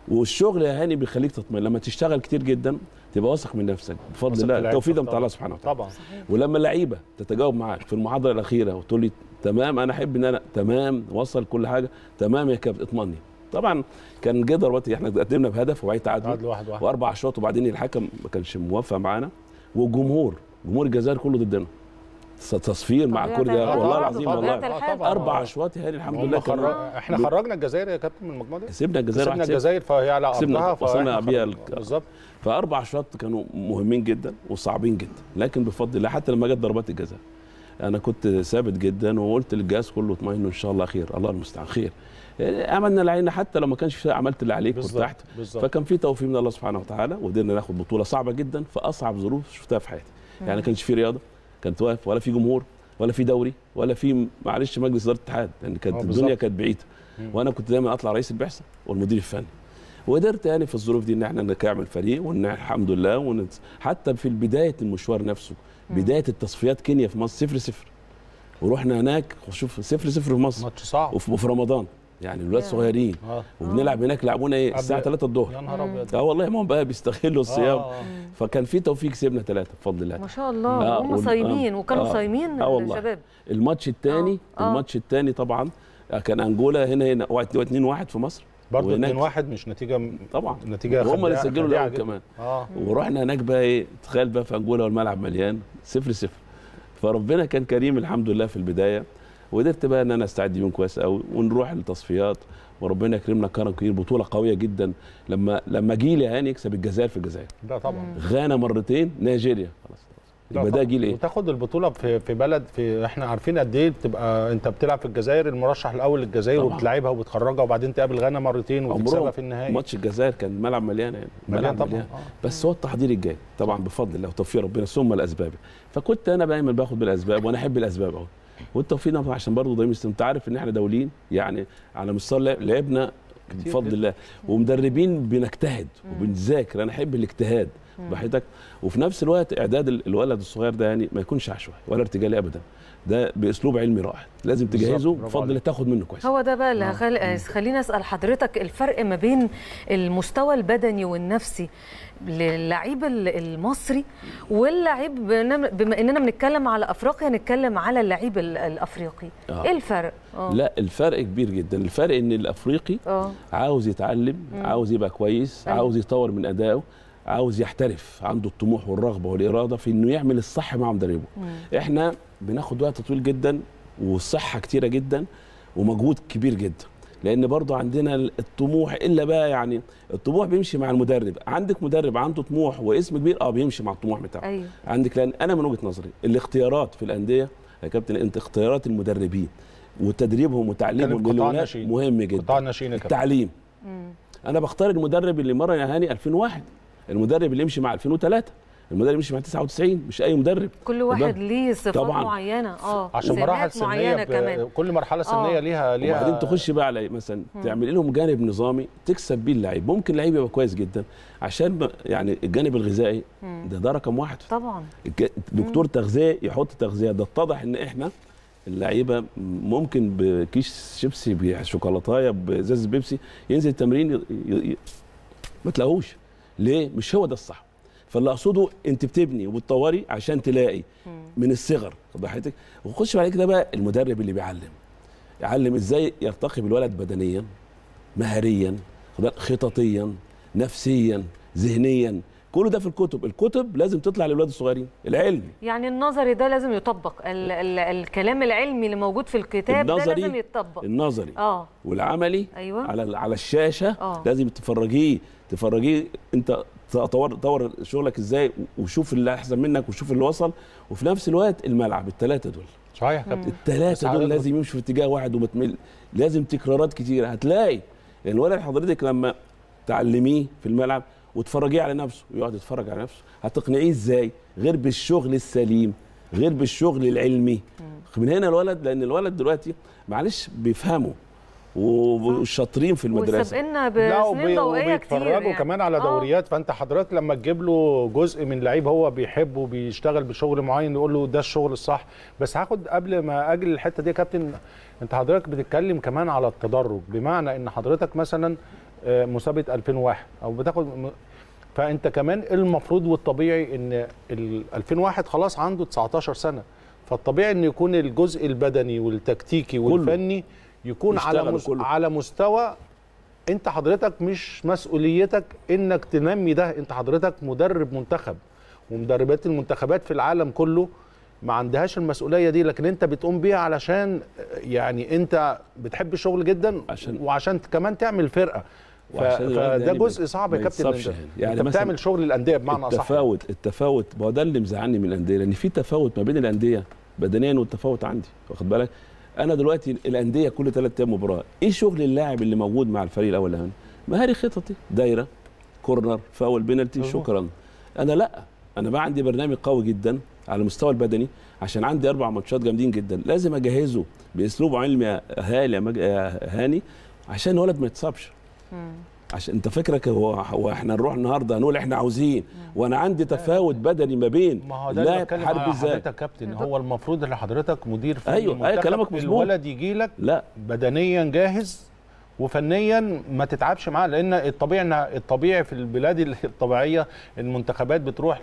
والشغل يا هاني بيخليك تطمئن. لما تشتغل كتير جدا تبقى واثق من نفسك بفضل الله، التوفيق ده بتاع الله سبحانه وتعالى طبعا. ولما اللعيبه تتجاوب معاك في المحاضره الاخيره وتقول لي تمام، انا احب ان انا تمام، وصل كل حاجه تمام يا كابتن، اطمني. طبعا كان جه ضربات، احنا قدمنا بهدف وبعدين تعادل 4 اشواط، وبعدين الحكم ما كانش موافق معانا، والجمهور الجزائر كله ضدنا، تصفير مع كوريا. والله العظيم والله 4 اشواط هاني الحمد لله. احنا خرجنا الجزائر يا كابتن من المجموعه دي، كسبنا الجزائر فهي على ارضها، وصلنا بيها بالظبط. ف4 اشواط كانوا مهمين جدا وصعبين جدا، لكن بفضل الله حتى لما جت ضربات الجزائر انا كنت ثابت جدا، وقلت للجهاز كله اطمئنوا ان شاء الله خير، الله المستعان خير. عملنا اللي علينا، حتى لو ما كانش في عملت اللي عليك وارتحت، فكان في توفيق من الله سبحانه وتعالى، وقدرنا ناخد بطوله صعبه جدا في اصعب ظروف شفتها في حياتي. يعني ما كانش في رياضه كانت واقف، ولا في جمهور، ولا في دوري، ولا في معلش مجلس اداره الاتحاد، لان يعني كانت الدنيا كانت بعيده. وانا كنت دايما اطلع رئيس البعثه والمدير الفني، وقدرت يعني في الظروف دي ان احنا نكمل فريق، وان الحمد لله. حتى في بدايه المشوار نفسه، بدايه التصفيات كينيا في مصر 0-0، ورحنا هناك شوف 0-0 في مصر، ماتش صعب، وفي رمضان يعني الولاد صغيرين، وبنلعب هناك لعبونا ايه الساعه 3 الظهر. يا نهار ابيض. والله ما هم بقى بيستغلوا الصيام. فكان في توفيق، كسبنا 3 بفضل الله ما شاء الله. هم صايمين وكانوا صايمين الشباب. الماتش الثاني طبعا كان انجولا هنا 2-1 في مصر، برضه 2-1 مش نتيجه طبعا، نتيجه وهم اللي سجلوا الاول كمان. ورحنا هناك بقى ايه، تخيل بقى في انجولا والملعب مليان 0-0. فربنا كان كريم الحمد لله في البدايه، وقدرت بقى ان انا استعد يوم كويس قوي ونروح للتصفيات، وربنا يكرمنا كرم كتير. بطوله قويه جدا لما جيل هاني يكسب الجزائر في الجزائر، ده طبعا غانا مرتين، نيجيريا، خلاص يبقى ده جيل ايه، وتاخد البطوله في بلد، في احنا عارفين قد ايه بتبقى انت بتلعب في الجزائر المرشح الاول للجزائر وبتلعبها وبتخرجها، وبعدين تقابل غانا مرتين وتكسبها في النهائي. ماتش الجزائر كان الملعب مليان يعني مليان طبعا مليان. بس هو التحضير الجاي طبعا بفضل الله وتوفيق ربنا ثم الاسباب، فكنت انا دايما باخد بالاسباب وانا احب الاسباب اهو، والتوفيق ده عشان برضه دايما انت عارف ان احنا دوليين يعني على مستوى لعبنا بفضل الله، ومدربين بنجتهد وبنذاكر، انا احب الاجتهاد بحياتك، وفي نفس الوقت اعداد الولد الصغير ده يعني ما يكونش عشوائي ولا ارتجالي ابدا، ده باسلوب علمي رائع، لازم تجهزه بفضل تاخد منه كويس. هو ده بقى اللي خليني اسال حضرتك، الفرق ما بين المستوى البدني والنفسي للاعب المصري واللاعب، بما اننا بنتكلم على افريقيا نتكلم على اللاعب الافريقي، ايه الفرق؟ لا الفرق كبير جدا، الفرق ان الافريقي عاوز يتعلم، عاوز يبقى كويس، عاوز يطور من ادائه، عاوز يحترف، عنده الطموح والرغبه والاراده في انه يعمل الصح مع مدربه. احنا بناخد وقت طويل جدا والصحه كتيره جدا ومجهود كبير جدا، لان برضه عندنا الطموح الا بقى يعني الطموح بيمشي مع المدرب، عندك مدرب عنده طموح واسم كبير بيمشي مع الطموح بتاعه. أيوة. عندك، لان انا من وجهه نظري الاختيارات في الانديه يا كابتن، انت اختيارات المدربين وتدريبهم وتعليمهم للولاد مهم جدا. التعليم انا بختار المدرب اللي مرن هاني 2001، المدرب اللي يمشي مع 2003، المدرب يمشي مع 99، مش اي مدرب، كل واحد ليه صفات معينه عشان مراحل سنيه كمان، كل مرحله سنيه ليها وبعدين تخش بقى على مثلا تعمل لهم جانب نظامي تكسب بيه اللعيب. ممكن اللعيب يبقى كويس جدا عشان يعني الجانب الغذائي ده رقم واحد طبعا، دكتور تغذيه يحط تغذيه، ده اتضح ان احنا اللعيبه ممكن بكيس شيبسي بشوكولاتايه بازازه بيبسي ينزل التمرين ما تلاقوش ليه؟ مش هو ده الصح. فاللي اقصده انت بتبني وبتطوري عشان تلاقي من الصغر ضحيتك، وخش بعد كده بقى المدرب اللي بيعلم، يعلم ازاي يرتقي بالولد بدنيا، مهاريا، خططيا، نفسيا، ذهنيا، كل ده في الكتب. الكتب لازم تطلع للاولاد الصغيرين، العلم يعني النظري ده لازم يطبق، الكلام العلمي اللي موجود في الكتاب ده لازم يتطبق، النظري والعملي. أيوة. على الشاشه لازم تفرجيه انت طور شغلك ازاي، وشوف اللي احسن منك وشوف اللي وصل، وفي نفس الوقت الملعب، الثلاثه دول صحيح يا كابتن، الثلاثه دول لازم يمشوا في اتجاه واحد ومتمل، لازم تكرارات كتيره، هتلاقي الولد حضرتك لما تعلميه في الملعب وتفرجيه على نفسه يقعد يتفرج على نفسه، هتقنعيه ازاي غير بالشغل السليم، غير بالشغل العلمي. من هنا الولد، لان الولد دلوقتي معلش بيفهمه وشاطرين في المدرسه وسابقنا بسنين ضوئيه كتير، وبيتفرجوا يعني كمان على دوريات. فانت حضرتك لما تجيب له جزء من لعيب هو بيحبه وبيشتغل بشغل معين يقول له ده الشغل الصح. بس هاخد قبل ما اجل الحته دي يا كابتن، انت حضرتك بتتكلم كمان على التدرج، بمعنى ان حضرتك مثلا مسابقه 2001 او بتاخد، فانت كمان المفروض والطبيعي ان 2001 خلاص عنده 19 سنه، فالطبيعي ان يكون الجزء البدني والتكتيكي والفني يكون على مستوى. انت حضرتك مش مسؤوليتك انك تنمي ده، انت حضرتك مدرب منتخب، ومدربات المنتخبات في العالم كله ما عندهاش المسؤوليه دي، لكن انت بتقوم بيها علشان يعني انت بتحب الشغل جدا، وعشان كمان تعمل فرقه، فده جزء صعب يا كابتن، انت بتعمل شغل الانديه بمعنى اصح. التفاوت هو ده اللي مزعلني من الانديه، لان في تفاوت ما بين الانديه بدنيا، والتفاوت عندي واخد بالك انا دلوقتي الانديه كل 3 ايام مباراه، ايه شغل اللاعب اللي موجود مع الفريق الاول هنا؟ مهاري، خططي، دايره، كورنر، فاول، بينالتي، شكرا. انا لا، انا بقى عندي برنامج قوي جدا على المستوى البدني، عشان عندي 4 ماتشات جامدين جدا لازم اجهزه باسلوب علمي هاني عشان الولد ما يتصابش. عشان انت فكرك هو احنا نروح النهارده هنقول احنا عاوزين، وانا عندي تفاوت بدني ما بين لاعب حربي ازاي. حضرتك كابتن هو المفروض ان حضرتك مدير في المنتخب، الولد يجي لك بدنيا جاهز وفنيا ما تتعبش معاه، لان الطبيعي في البلاد الطبيعيه المنتخبات بتروح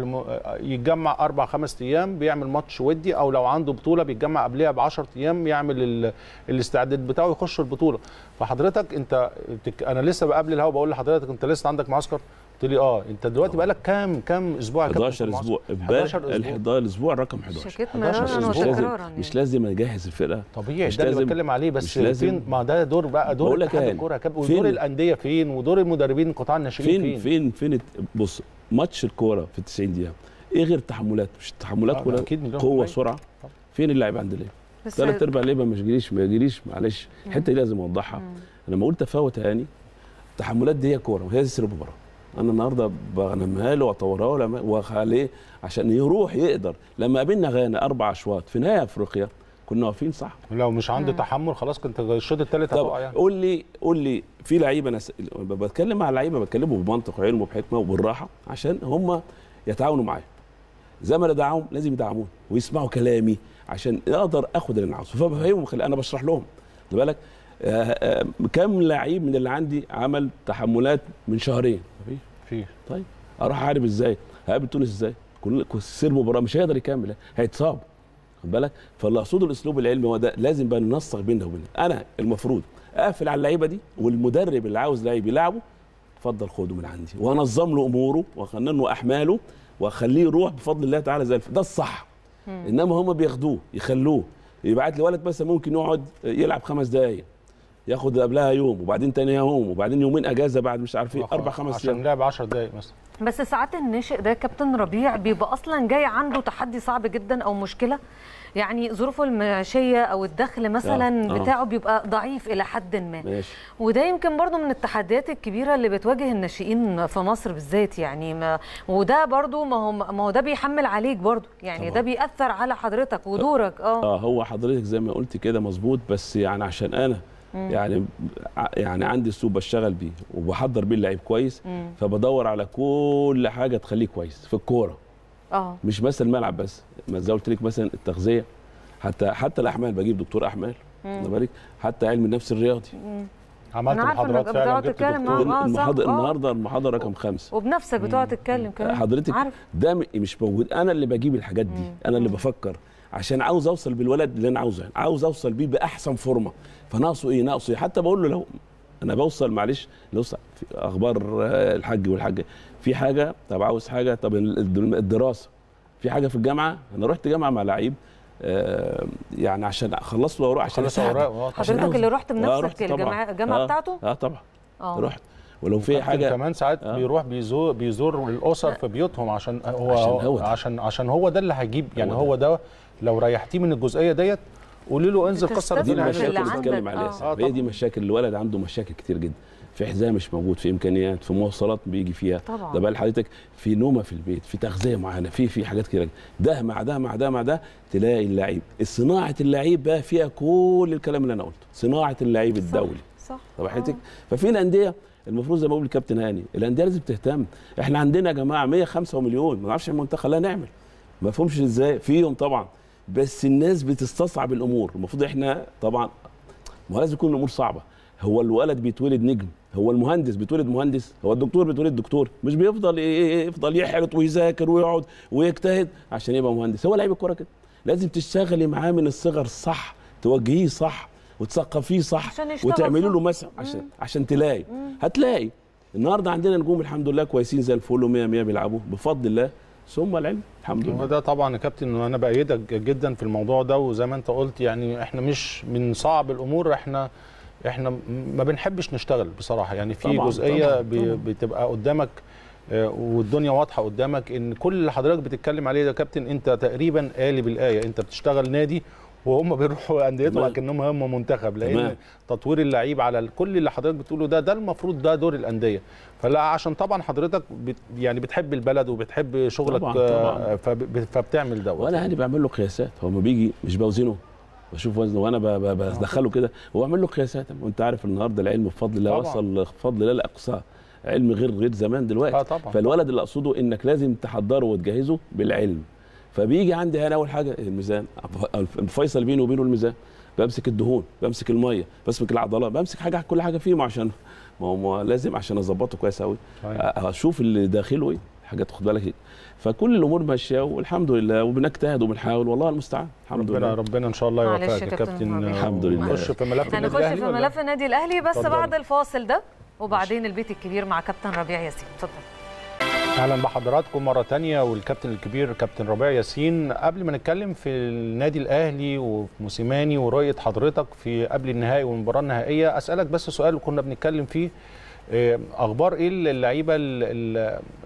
يتجمع 4-5 ايام بيعمل ماتش ودي، او لو عنده بطوله بيتجمع قبلها ب10 ايام يعمل الاستعداد بتاعه يخش البطوله. فحضرتك انت انا لسه قبل الهوا بقول لحضرتك انت لسه عندك معسكر، قلت لي اه انت دلوقتي بقالك كام اسبوع؟ 11 اسبوع. امبارح الاسبوع رقم 11 شكيتنا مش لازم نجهز الفرقه طبيعي، ده اللي بتكلم عليه. بس فين؟ ما ده دور بقى، دور اتحاد الكوره ودور الانديه فين، ودور المدربين قطاع الناشئين فين. بص، ماتش الكوره في 90 دقيقه ايه غير تحملات؟ مش تحملات ولا قوه سرعه. فين اللاعب عند ليه؟ ثلاث ارباع لعيبه ما يجريش. معلش الحته دي لازم اوضحها. انا لما قلت تفاوت هاني، التحملات دي هي كوره وهي سر المباراه. انا النهارده بغنمها له واطورها له واخليه عشان يروح يقدر. لما قابلنا غانا 4 اشواط في نهائي افريقيا كنا واقفين صح. لو مش عنده تحمل خلاص كنت الشوط الثالث هتقع يعني. قول لي في لعيبه، انا بتكلم مع اللعيبه بتكلمه بمنطق وعلم وبحكمه وبالراحه عشان هم يتعاونوا معايا. زي ما انا دعمهم لازم يدعموني ويسمعوا كلامي عشان اقدر اخد اللي انا عاوزه. فبفهمهم، انا بشرح لهم خلي بالك. كم لعيب من اللي عندي عمل تحملات من شهرين؟ فيه. طيب اروح اعرف ازاي؟ هقابل تونس ازاي؟ كل سير مباراه مش هيقدر يكمل، هيتصاب خد بالك. فاللي اقصده الاسلوب العلمي هو ده، لازم بقى ننسق بيننا وبيننا. انا المفروض اقفل على اللعيبه دي، والمدرب اللي عاوز لعيب يلعبه اتفضل خده من عندي، وانظم له اموره واقنن له احماله واخليه يروح بفضل الله تعالى زي ده الصح. انما هم بياخدوه يخلوه يبعت لي ولد بس ممكن يقعد يلعب 5 دقائق، ياخد قبلها يوم وبعدين تاني يوم وبعدين يومين اجازه بعد مش عارف ايه 4-5 عشان لعب 10 دقائق مثلا. بس ساعات الناشئ ده كابتن ربيع بيبقى اصلا جاي عنده تحدي صعب جدا او مشكله، يعني ظروفه المعيشيه او الدخل مثلا بتاعه بيبقى ضعيف الى حد ما ماشي. وده يمكن برضو من التحديات الكبيره اللي بتواجه الناشئين في مصر بالذات يعني وده برضو ما هو ده بيحمل عليك برضو يعني طبعا. ده بيأثر على حضرتك ودورك. هو حضرتك زي ما قلت كده مظبوط، بس يعني عشان انا يعني عندي اسلوب بشتغل بيه وبحضر بيه اللعيب كويس، فبدور على كل حاجه تخليه كويس في الكوره. مش بس الملعب بس، زي ما قلت لك مثلا التغذيه، حتى الاحمال بجيب دكتور احمال واخد بالك، حتى علم النفس الرياضي. عملت محاضرات فعلا، جبت دكتور المحاضر النهارده المحاضره رقم 5 وبنفسك بتقعد تتكلم كمان حضرتك عارف. ده مش موجود، انا اللي بجيب الحاجات دي، انا اللي بفكر عشان عاوز اوصل بالولد اللي انا عاوزه، عاوز اوصل بيه باحسن فورمه، فناقصه ايه؟ حتى بقول له لو انا بوصل معلش لوصل في اخبار الحاج والحاجه في حاجه، طب عاوز حاجه، طب الدراسه في حاجه في الجامعه. انا رحت جامعه مع لعيب يعني عشان اخلص له اوراق حضرتك اللي رحت بنفسك الجامعه بتاعته؟ طبعا رحت. ولو في حاجه كمان ساعات بيروح بيزور الاسر في بيوتهم عشان هو عشان هو ده اللي هيجيب يعني هو ده. لو ريحتيه من الجزئيه ديت قولي له انزل كسر دي المشاكل اللي بتكلم عليها. هي دي مشاكل الولد، عنده مشاكل كتير جدا، في حذاء مش موجود، في امكانيات، في مواصلات بيجي فيها طبعا. ده بقى لحضرتك في نومه في البيت، في تغذيه معينه، في حاجات كتير، ده مع ده مع ده مع ده تلاقي اللعيب. صناعه اللعيب بقى فيها كل الكلام اللي انا قلته، صناعه اللعيب الدولي صح طب حضرتك. ففي الانديه المفروض زي ما بقول الكابتن هاني، الانديه لازم تهتم. احنا عندنا يا جماعه 105 مليون ما نعرفش المنتخب لا نعمل، ما فهمش ازاي فيهم طبعا، بس الناس بتستصعب الامور. المفروض احنا طبعا ما لازم يكون الامور صعبه. هو الولد بيتولد نجم، هو المهندس بيتولد مهندس، هو الدكتور بيتولد دكتور، مش بيفضل يحرط ويذاكر ويقعد ويجتهد عشان يبقى مهندس. هو لعيب الكوره كده لازم تشتغلي معاه من الصغر صح، توجهيه صح وتثقفيه صح وتعملوا له مثلا عشان تلاقي هتلاقي النهارده عندنا نجوم الحمد لله كويسين زي الفل و100 100 بيلعبوا بفضل الله ثم العلم الحمد لله. وده طبعا يا كابتن انا بايدك جدا في الموضوع ده، وزي ما انت قلت يعني احنا مش من صعب الامور، احنا ما بنحبش نشتغل بصراحه يعني في طبعًا جزئيه طبعًا. بتبقى قدامك والدنيا واضحه قدامك ان كل اللي حضرتك بتتكلم عليه ده كابتن انت تقريبا قالب الايه. انت بتشتغل نادي وهم بيروحوا انديتهم لكنهم هم منتخب، لان تطوير اللعيب على كل اللي حضرتك بتقوله ده المفروض ده دور الانديه. فلا عشان طبعا حضرتك يعني بتحب البلد وبتحب شغلك طبعاً. فبتعمل دوت. وانا يعني بعمل له قياسات، هو ما بيجي مش بوزنه، بشوف وزنه وانا بدخله كده واعمل له قياسات. وانت عارف النهارده العلم بفضل الله وصل بفضل الله لاقصاه، علم غير زمان دلوقتي طبعاً. فالولد اللي اقصده انك لازم تحضره وتجهزه بالعلم. فبيجي عندي انا اول حاجه الميزان، فيصل بينه وبينه الميزان، بمسك الدهون، بمسك الميه، بمسك العضلات، بمسك حاجه كل حاجه فيهم، عشان ما هو لازم عشان اظبطه كويس قوي، اشوف اللي داخله ايه، حاجات خد بالك. فكل الامور ماشيه والحمد لله، وبنجتهد وبنحاول والله المستعان. الحمد لله ربنا ان شاء الله يوفقك يا كابتن. الحمد لله. هنخش في ملف النادي الاهلي، بس بعد الفاصل ده، وبعدين البيت الكبير مع كابتن ربيع ياسين. اتفضل. اهلا بحضراتكم مره ثانيه، والكابتن الكبير كابتن ربيع ياسين. قبل ما نتكلم في النادي الاهلي وموسيماني ورؤيه حضرتك في قبل النهائي والمباراه النهائيه، اسالك بس سؤال كنا بنتكلم فيه، اخبار ايه اللعيبه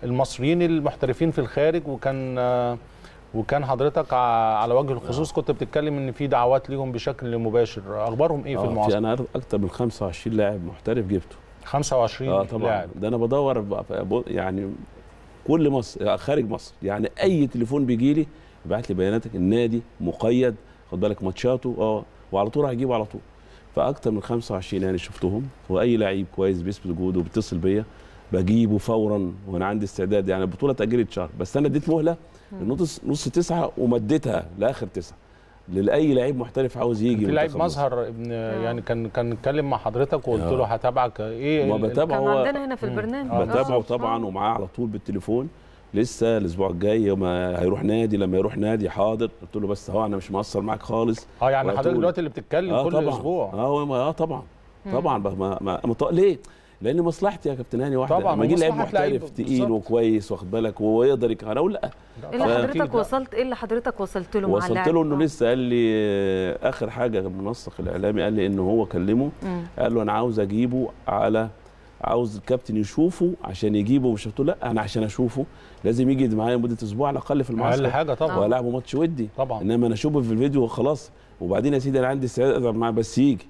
المصريين المحترفين في الخارج؟ وكان حضرتك على وجه الخصوص كنت بتتكلم ان في دعوات ليهم بشكل مباشر، اخبارهم ايه في المعسكر؟ انا اكتر من 25 لاعب محترف جبته. 25 لاعب؟ طبعا، ده انا بدور يعني كل مصر خارج مصر، يعني اي تليفون بيجي لي ابعت لي بياناتك، النادي مقيد خد بالك ماتشاته وعلى طول هجيبه على طول. فاكتر من 25 يعني شفتهم، واي لعيب كويس بيثبت جهوده وبيتصل بيا بجيبه فورا، وانا عندي استعداد. يعني البطوله اتاجلت شهر، بس انا اديت مهله نص 9 ومديتها لاخر 9 لاي لعيب محترف عاوز يجي. في لعيب مظهر ابن يعني كان اتكلم مع حضرتك وقلت له هتابعك ايه؟ كان عندنا هنا في البرنامج بتابعه طبعا، ومعاه على طول بالتليفون. لسه الاسبوع الجاي ما هيروح نادي، لما يروح نادي حاضر. قلت له بس اهو انا مش مقصر معاك خالص. يعني حضرتك دلوقتي اللي بتتكلم كل طبعًا. اسبوع طبعا ليه؟ لان مصلحتي يا كابتن هاني واحده، لما اجي لعيب محترف تقيل وكويس واخد بالك ويقدر انا اقول لا. ايه اللي حضرتك وصلت له مع اللاعب؟ وصلت له انه لسه قال لي اخر حاجه المنسق الاعلامي قال لي انه هو كلمه، قال له انا عاوز اجيبه، عاوز الكابتن يشوفه عشان يجيبه. مش قلت له لا، انا عشان اشوفه لازم يجي معايا مده اسبوع على الاقل في المعسكر، اقل حاجه طبعا، والعبه ماتش ودي طبعا، انما انا اشوفه في الفيديو وخلاص. وبعدين يا سيدي انا عندي استعداد اقدر معاه بس يجي،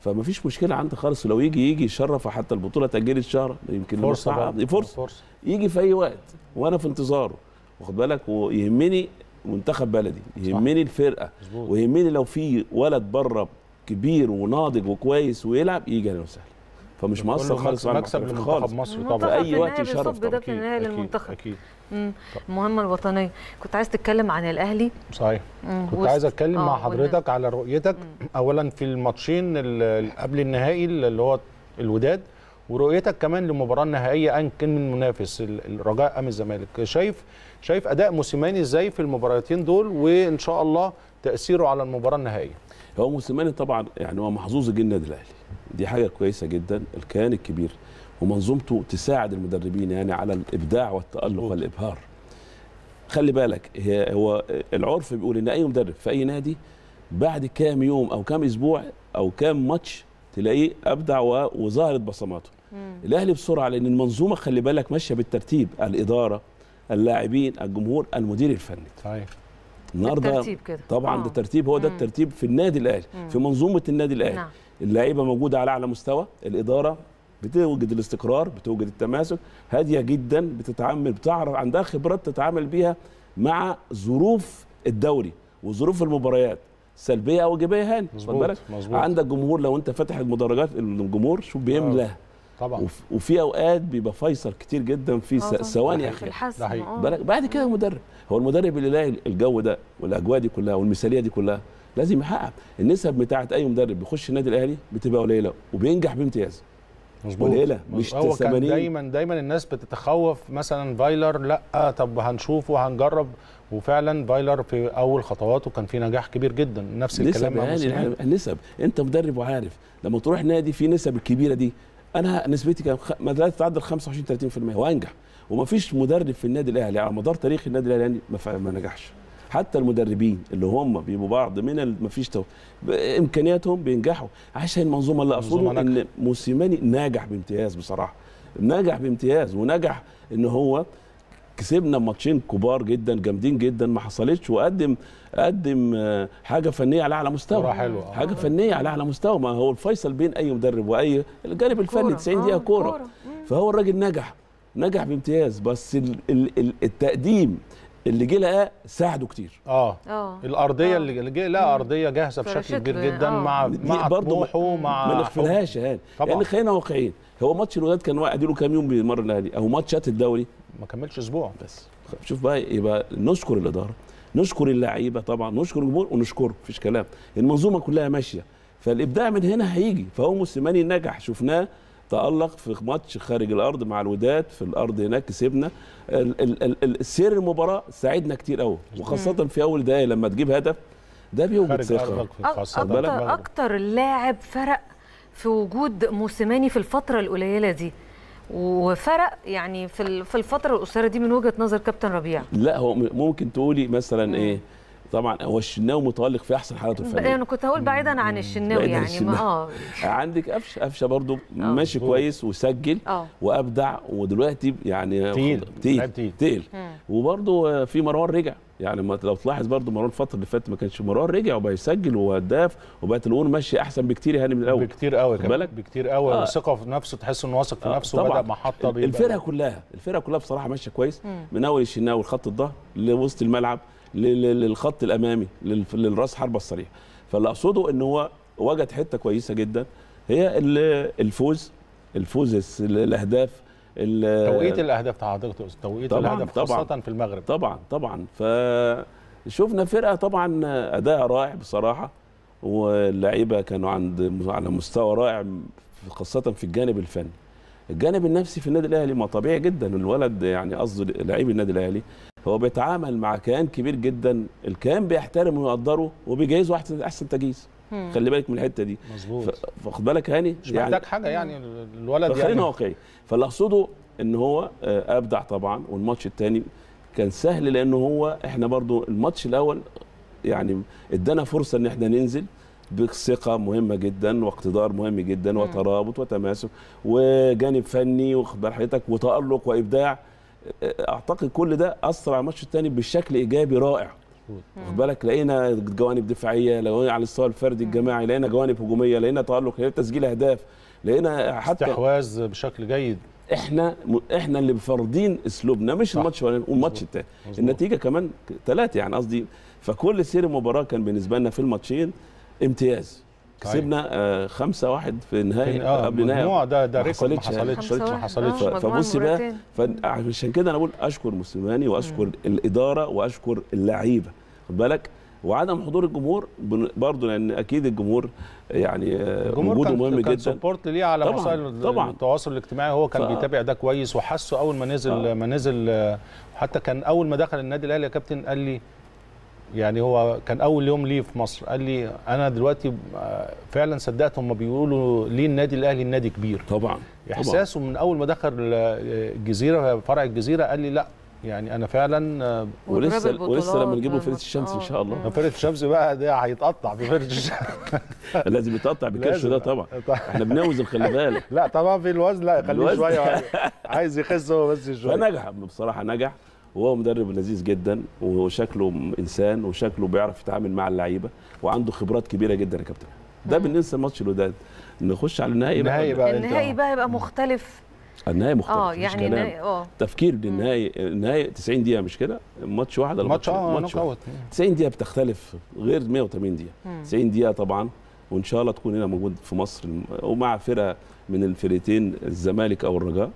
فما فيش مشكله عندي خالص. ولو يجي يشرف، حتى البطوله اتاجلت شهر، يمكن فرصه يجي في اي وقت وانا في انتظاره واخد بالك. ويهمني منتخب بلدي، يهمني الفرقه، ويهمني لو في ولد بره كبير وناضج وكويس ويلعب يجي انا وسهلا. فمش مقصر خالص، مكسب لمنتخب مصر طبعا، اي وقت يشرف ده في النهايه للمنتخب. اكيد المهمه الوطنيه. كنت عايز تتكلم عن الاهلي؟ صحيح، كنت عايز اتكلم مع حضرتك على رؤيتك اولا في الماتشين قبل النهائي اللي هو الوداد، ورؤيتك كمان للمباراه النهائيه ان كان من منافس الرجاء ام الزمالك. شايف اداء موسيماني ازاي في المباراتين دول، وان شاء الله تاثيره على المباراه النهائيه؟ هو موسيماني طبعا يعني هو محظوظ جدا النادي الاهلي، دي حاجه كويسه جدا. الكيان الكبير ومنظومته تساعد المدربين يعني على الابداع والتالق والابهار. خلي بالك، هو العرف بيقول ان اي مدرب في اي نادي بعد كام يوم او كام اسبوع او كام ماتش تلاقيه ابدع وظهرت بصماته. الاهلي بسرعه، لان المنظومه خلي بالك ماشيه بالترتيب، الاداره، اللاعبين، الجمهور، المدير الفني. صحيح النهارده طبعا ده ترتيب، هو ده الترتيب في النادي الاهلي، في منظومه النادي الاهلي. اللعيبه موجوده على اعلى مستوى، الاداره بتوجد الاستقرار، بتوجد التماسك، هاديه جدا، بتتعامل، بتعرف، عندها خبرات تتعامل بيها مع ظروف الدوري وظروف المباريات، سلبيه او ايجابيه. هاني خد بالك، عندك جمهور، لو انت فاتح المدرجات الجمهور شوف بيملى طبعا، وفي اوقات بيبقى فيصل كتير جدا في ثواني يا اخي. بعد كده المدرب، هو المدرب اللي يلاقي الجو ده والاجواء دي كلها والمثاليه دي كلها لازم يحقق. النسب بتاعت اي مدرب بيخش النادي الاهلي بتبقى قليله وبينجح بامتياز. قليله مش 80. هو كان دايما الناس بتتخوف مثلا فايلر، لا طب هنشوفه هنجرب، وفعلا فايلر في اول خطواته كان في نجاح كبير جدا. نفس الكلام مع موسيماني. النسب، انت مدرب وعارف لما تروح نادي في نسب الكبيره دي، انا نسبتي كانت لا تتعدى 25-30% وانجح. ومفيش مدرب في النادي الاهلي على مدار تاريخ النادي الاهلي ما نجحش. حتى المدربين اللي هم بيبقوا بعض من مفيش امكانياتهم بينجحوا عشان المنظومه. اللي اقصده ان موسيماني ناجح بامتياز بصراحه، ناجح بامتياز، ونجح ان هو كسبنا ماتشين كبار جدا جامدين جدا ما حصلتش، وقدم حاجه فنيه على اعلى مستوى. حاجه فنيه على اعلى مستوى، ما هو الفيصل بين اي مدرب واي الجانب الفني 90 دقيقه كوره. فهو الراجل نجح بامتياز، بس التقديم اللي جه لقاه ساعده كتير. الارضيه اللي جه لقى ارضيه جاهزه بشكل كبير جدا مع طموحه، مع ما نغفلهاش يا هاني. يعني خلينا واقعيين، هو ماتش الوداد كان واقع له كام يوم بيمر الاهلي، او ماتشات الدوري ما كملش اسبوع بس. شوف بقى، يبقى نشكر الاداره، نشكر اللعيبه طبعا، نشكر الجمهور ونشكره، مفيش كلام، المنظومه كلها ماشيه، فالابداع من هنا هيجي. فهو موسيماني نجح، شفناه تألق في ماتش خارج الارض مع الوداد، في الارض هناك كسبنا، سير المباراه ساعدنا كتير قوي، وخاصه في اول دقائق لما تجيب هدف ده بيوجد صخر. اكتر لاعب فرق في وجود موسيماني في الفتره القليله دي، وفرق يعني في الفتره القصيره دي من وجهه نظر كابتن ربيع. لا هو ممكن تقولي مثلا ايه، طبعا هو الشناوي متالق في احسن حالاته الفنيه. انا يعني كنت هقول بعيدا عن الشناوي، يعني ما عندك قفشه برضو ماشي كويس وسجل وابدع، ودلوقتي يعني تقيل. وبرضو في مروان رجع، يعني لو تلاحظ برضو مروان الفتره اللي فاتت ما كانش، مروان رجع وبقى يسجل وهداف وبقت الامور ماشيه احسن بكتير هاني من الاول، بكتير قوي كمان، بكتير قوي، والثقه في نفسه، تحس انه واثق في نفسه وبدا محطه. الفرقه كلها بصراحه ماشيه كويس، من اول الشناوي لخط الظهر لوسط الملعب للخط الامامي للراس حربه الصريح. فاللي اقصده ان هو وجد حته كويسه جدا، هي الفوز، الاهداف، توقيت الاهداف حضرتك، توقيت الاهداف خاصه في المغرب. طبعا فشفنا فرقه طبعا اداء رائع بصراحه، واللعيبه كانوا على مستوى رائع، خاصه في الجانب الفني. الجانب النفسي في النادي الاهلي ما طبيعي جدا، الولد يعني قصده لعيب النادي الاهلي هو بيتعامل مع كيان كبير جدا، الكيان بيحترمه ويقدره وبيجهزه احسن تجهيز. خلي بالك من الحته دي، مظبوط، فاخد بالك هاني، مش يعني محتاج حاجه، يعني الولد يعني خلينا واقعي. فاللي اقصده ان هو ابدع طبعا، والماتش الثاني كان سهل، لان هو احنا برضو الماتش الاول يعني ادانا فرصه ان احنا ننزل بثقه مهمه جدا، واقتدار مهم جدا، وترابط وتماسك وجانب فني، واخد بال حضرتك، وتالق وابداع. اعتقد كل ده اثر على الماتش الثاني بشكل ايجابي رائع، واخد بالك. لقينا جوانب دفاعيه، لقينا على الصالح الفردي الجماعي، لقينا جوانب هجوميه، لقينا تالق، لقينا تسجيل اهداف، لقينا حتى استحواذ بشكل جيد. احنا اللي فرضين اسلوبنا، مش الماتش والماتش الثاني، النتيجه كمان 3، يعني قصدي. فكل سير المباراه كان بالنسبه لنا في الماتشين امتياز، كسبنا 5-1 في نهائي قبل نهائي المجموعه، ده ريكورد ما حصلتش. فبص بقى، عشان كده انا بقول اشكر موسيماني، واشكر الاداره، واشكر اللعيبه، خد بالك، وعدم حضور الجمهور برضه، لان اكيد الجمهور يعني وجوده مهم جدا، سبورت ليه على وسائل التواصل الاجتماعي، هو كان بيتابع ده كويس، وحسه اول ما نزل حتى كان اول ما دخل النادي الاهلي يا كابتن قال لي، يعني هو كان اول يوم ليه في مصر، قال لي انا دلوقتي فعلا صدقت هم بيقولوا ليه النادي الاهلي النادي كبير. طبعا احساسه من اول ما دخل الجزيره، فرع الجزيره، قال لي لا يعني انا فعلا، ولسه لما نجيب له فرقه الشمس ان شاء الله. فرقه الشمس بقى ده هيتقطع في فرقه الشمس، لازم يتقطع بالكرش ده طبعا، احنا بنوزن، خلي بالك. لا طبعا في الوزن، لا خليه شويه، عايز يخس هو بس شويه. فنجح بصراحه، نجح، وهو مدرب لذيذ جدا، وشكله انسان، وشكله بيعرف يتعامل مع اللعيبه، وعنده خبرات كبيره جدا يا كابتن. ده بالنسبه لماتش الوداد. نخش على النهائي بقى. النهائي بقى يبقى مختلف. النهائي مختلف، يعني النهائي تفكير للنهائي. النهائي 90 دقيقه، مش كده؟ ماتش واحد ولا ماتش؟ 90 دقيقه بتختلف غير 180 دقيقه. 90 دقيقه طبعا، وان شاء الله تكون هنا موجود في مصر، ومع فرقه من الفرقتين، الزمالك او الرجاء.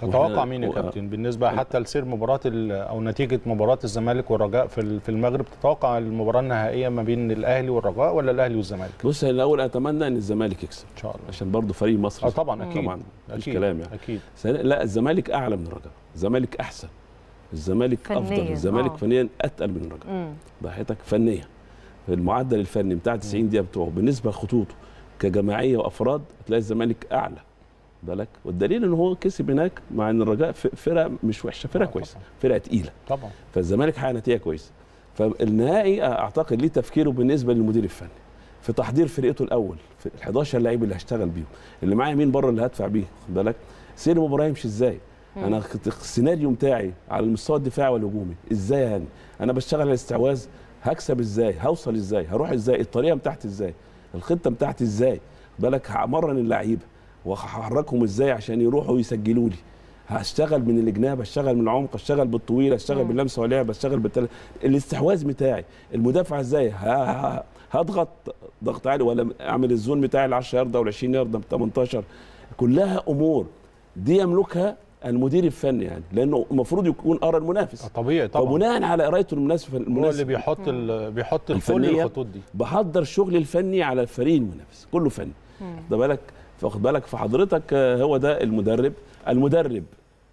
تتوقع مين يا كابتن بالنسبه حتى لسير مباراه او نتيجه مباراه الزمالك والرجاء في المغرب؟ تتوقع المباراه النهائيه ما بين الاهلي والرجاء، ولا الاهلي والزمالك؟ بص، الاول اتمنى ان الزمالك يكسب ان شاء الله، عشان برضه فريق مصر. طبعا اكيد، مفيش كلام يعني، اكيد. لا، الزمالك اعلى من الرجاء، الزمالك احسن، الزمالك افضل، الزمالك فنيا اتقل من الرجاء، ضحيتك فنيا، المعدل الفني بتاع 90 دقيقه بتوعه بالنسبه لخطوطه كجماعيه وافراد، هتلاقي الزمالك اعلى بالك. والدليل ان هو كسب هناك، مع ان الرجاء فرقه مش وحشه، فرقه كويسه، فرقه تقيله طبعا. فالزمالك حقق نتيجه كويسه، فالنهائي اعتقد ليه تفكيره بالنسبه للمدير الفني في تحضير فرقته الاول، في ال 11 لعيب اللي هشتغل بيهم، اللي معايا مين بره، اللي هدفع بيه، خد بالك سير المباراه يمشي ازاي. انا السيناريو بتاعي على المستوى الدفاعي والهجومي ازاي، يعني انا بشتغل على الاستحواذ، هكسب ازاي، هوصل ازاي، هروح ازاي، الطريقه بتاعتي ازاي، الخطه بتاعتي ازاي، بالك همرن اللعيبه وهحركهم ازاي عشان يروحوا يسجلوا لي، هشتغل من الجناب، هشتغل من العمق، هشتغل بالطويل، هشتغل باللمسه واللعب، هشتغل الاستحواذ بتاعي، المدافع ازاي، هضغط ضغط عالي، ولا اعمل الزون بتاعي ال 10 يارده وال 20 يارده، 18، كلها امور دي يملكها المدير الفني يعني، لانه المفروض يكون قرا المنافس طبيعي طبعا، وبناء على قرايته المناسبه هو اللي بيحط كل الخطوط دي. بحضر شغل الفني على الفريق المنافس كله فني، واخد بالك فحضرتك هو ده المدرب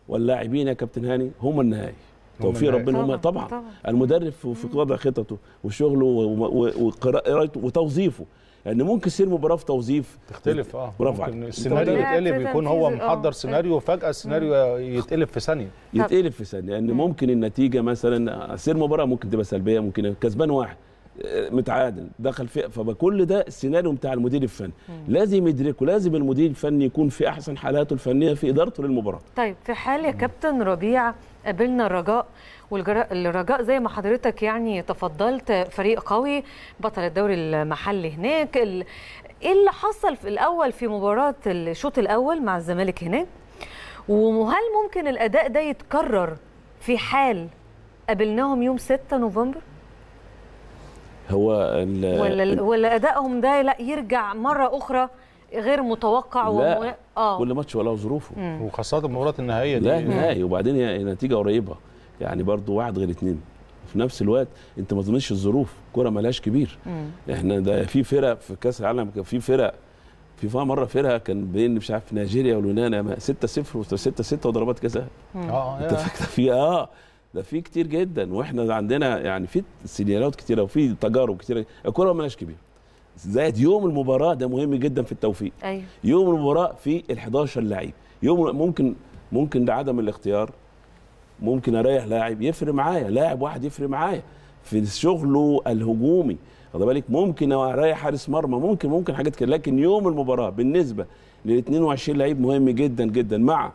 واللاعبين يا كابتن هاني هم النهائي توفيق ربنا، هم طبعا المدرب في وضع خططه وشغله وقراءته وتوظيفه، لان يعني ممكن يصير مباراه في توظيف تختلف ممكن السيناريو يتقلب، يكون هو محضر سيناريو وفجاه السيناريو يتقلب في ثانيه لان يعني ممكن النتيجه مثلا يصير مباراه ممكن تبقى سلبيه، ممكن كسبان واحد متعادل دخل فيه، فبكل ده السيناريو بتاع المدير الفني لازم يدركه، لازم المدير الفني يكون في احسن حالاته الفنيه في ادارته للمباراه. طيب في حال يا كابتن ربيع قابلنا الرجاء، والرجاء زي ما حضرتك يعني تفضلت فريق قوي بطل الدوري المحلي هناك، ايه اللي حصل في الاول في مباراه الشوط الاول مع الزمالك هناك، وهل ممكن الاداء ده يتكرر في حال قابلناهم يوم 6 نوفمبر؟ هو ولا ادائهم ده لا يرجع مره اخرى غير متوقع كل ماتش ولا ظروفه، وخاصه المباراه النهائيه دي لا نهائي، وبعدين هي نتيجه قريبه يعني برضو 1 غير 2 في نفس الوقت، انت ما تضمنش الظروف، كرة مالهاش كبير. احنا ده في فرق في كاس العالم، كان في فرق فيها مره فرقه كان بين مش عارف نيجيريا واليونان 6-0 و6-6 وضربات جزاء، انت فاكر في ده في كتير جدا، واحنا عندنا يعني في سيناريوهات كتيره وفي تجارب كتيره، الكوره مالهاش كبير. زائد يوم المباراه ده مهم جدا في التوفيق. أيوة. يوم المباراه في ال11 لعيب، يوم ممكن لعدم الاختيار، ممكن اريح لاعب يفرق معايا، لاعب واحد يفرق معايا في شغله الهجومي، خد بالك ممكن اريح حارس مرمى، ممكن حاجات كده، لكن يوم المباراه بالنسبه لل22 لعيب مهم جدا جدا، مع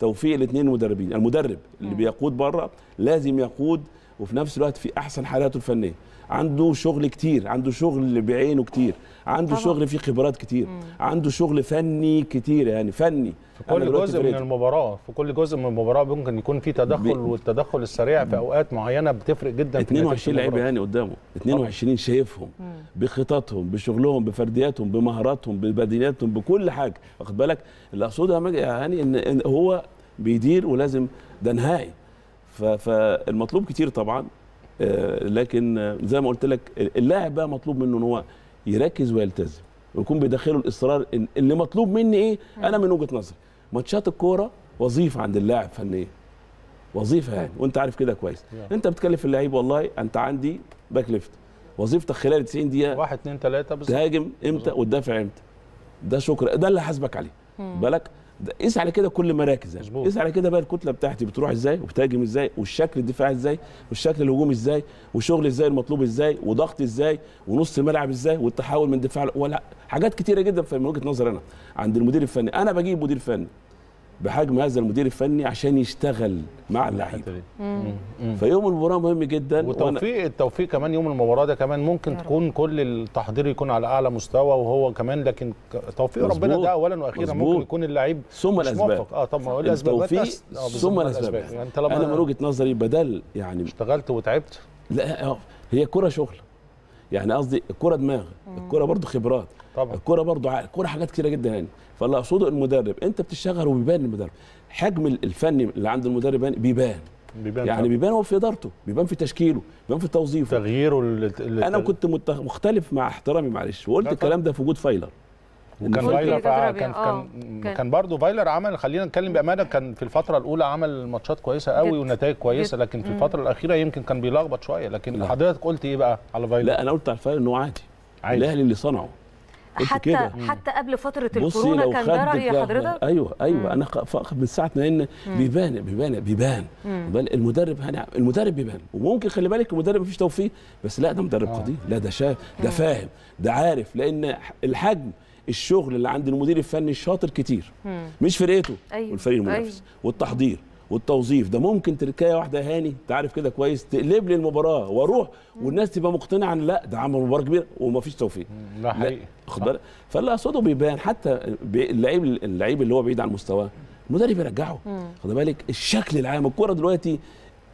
توفيق الاثنين مدربين، المدرب اللي بيقود بره لازم يقود وفي نفس الوقت في احسن حالاته الفنيه، عنده شغل كتير، عنده شغل بعينه كتير، عنده شغل فيه خبرات كتير، عنده شغل فني كتير يعني فني في كل جزء من المباراه، في كل جزء من المباراه ممكن يكون في تدخل، والتدخل السريع في اوقات معينه بتفرق جدا. 22 لعيب يعني قدامه، 22 شايفهم بخططهم بشغلهم بفردياتهم بمهاراتهم ببدنياتهم بكل حاجه، واخد بالك اللي اقصدها يعني ان هو بيدير ولازم ده نهائي، فالمطلوب كتير طبعا، لكن زي ما قلت لك اللاعب بقى مطلوب منه ان هو يركز ويلتزم ويكون بيدخله الاصرار اللي مطلوب مني ايه. انا من وجهه نظري ماتشات الكوره وظيفه عند اللاعب فنيه، وظيفه يعني، وانت عارف كده كويس، انت بتكلف اللعيب والله انت عندي باك ليفت، وظيفتك خلال 90 دقيقه 1 2 3 بالظبط، تهاجم امتى وتدافع امتى، ده شكر ده اللي حاسبك عليه بالك، قيس على كده كل مراكز يعني، قيس على كده بقى الكتله بتاعتي بتروح ازاي وبتهاجم ازاي، والشكل الدفاعي ازاي والشكل الهجومي ازاي، وشغل ازاي المطلوب ازاي، وضغطي ازاي، ونص الملعب ازاي، والتحول من دفاع ولا حاجات كتيره جدا. فمن وجهه نظري انا عند المدير الفني، انا بجيب مدير فني بحجم هذا المدير الفني عشان يشتغل مع اللعيبه، فيوم المباراه مهم جدا، وتوفيق التوفيق كمان يوم المباراه ده كمان ممكن تكون كل التحضير يكون على اعلى مستوى، وهو كمان لكن توفيق ربنا ده اولا واخيرا، ممكن يكون اللعيب ثم الاسباب طبعا الاسباب ثم الاسباب يعني، انا من وجهه نظري بدل يعني اشتغلت وتعبت، لا هي كره شغل يعني، قصدي الكره دماغ، الكره برضو خبرات طبعا، الكره برضو عقل، الكره حاجات كتيره جدا يعني، فاللي اقصده المدرب انت بتشتغل وبيبان المدرب، حجم الفني اللي عند المدرب بيبان يعني، بيبان هو في ادارته، بيبان في تشكيله، بيبان في توظيفه تغييره انا كنت مختلف مع احترامي معلش، وقلت الكلام ده في وجود فايلر، وكان فايلر كان برضه فايلر عمل، خلينا نتكلم بامانه، كان في الفتره الاولى عمل ماتشات كويسه قوي ونتائج كويسه، لكن في الفتره الاخيره يمكن كان بيلخبط شويه، لكن حضرتك قلت ايه بقى على فايلر؟ لا انا قلت على فايلر ان هو عادي، الاهلي اللي صنعه حتى كده. قبل فتره الكورونا كان ده راي حضرتك؟ ايوه انا من ساعه ما ان بيبان المدرب بيبان، وممكن خلي بالك المدرب مفيش توفيق، بس لا ده مدرب قدير، لا ده شاف، ده فاهم، ده عارف، لان الحجم الشغل اللي عند المدير الفني الشاطر كتير، مش فرقته، والفريق المنافس، والتحضير والتوظيف، ده ممكن تركايه واحده هاني انت عارف كده كويس تقلب لي المباراه واروح، والناس تبقى مقتنعه ان لا ده عمل مباراه كبيره ومفيش توفيق، ده حقيقي خد بالك، فاللي اقصده بيبان حتى اللعيب اللي هو بعيد عن مستواه المدرب يرجعه، خد بالك الشكل العام، الكوره دلوقتي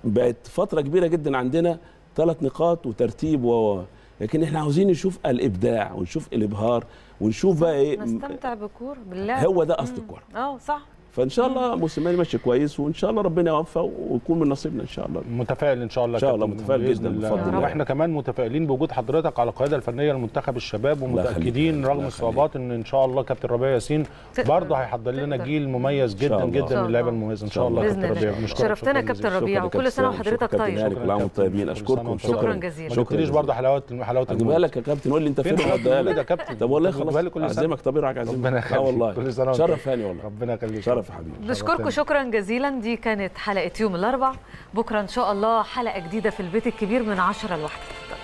بقت فتره كبيره جدا عندنا 3 نقاط وترتيب لكن احنا عاوزين نشوف الابداع ونشوف الابهار ونشوف بقى ايه، نستمتع بالكوره بالله، هو ده اصل الكوره، صح فان شاء الله موسيماني ماشي كويس، وان شاء الله ربنا يوفقه ويكون من نصيبنا ان شاء الله. متفائل ان شاء الله. ان شاء الله متفائل جدا بفضل الله. واحنا كمان متفائلين بوجود حضرتك على القياده الفنيه لمنتخب الشباب، ومتاكدين رغم الصعوبات ان شاء الله كابتن ربيع ياسين برضه هيحضر لنا جيل مميز جدا جدا من اللعيبه المميزه ان شاء الله. كابتن ربيع شرفتنا كابتن ربيع، وكل سنه وحضرتك طيب. شكرا طيبين، اشكركم شكرا جزيلا. ما قلتليش برضه حلاوه اجيبها لك يا كابتن، قول لي انت فين يا كابتن. طب والله خلاص عزمك طبيب راك عزمك. اه والله شرف هاني، والله ربنا يخليك. بشكركم شكرا جزيلا. دي كانت حلقة يوم الأربعاء، بكرة إن شاء الله حلقة جديدة في البيت الكبير من 10 ل1.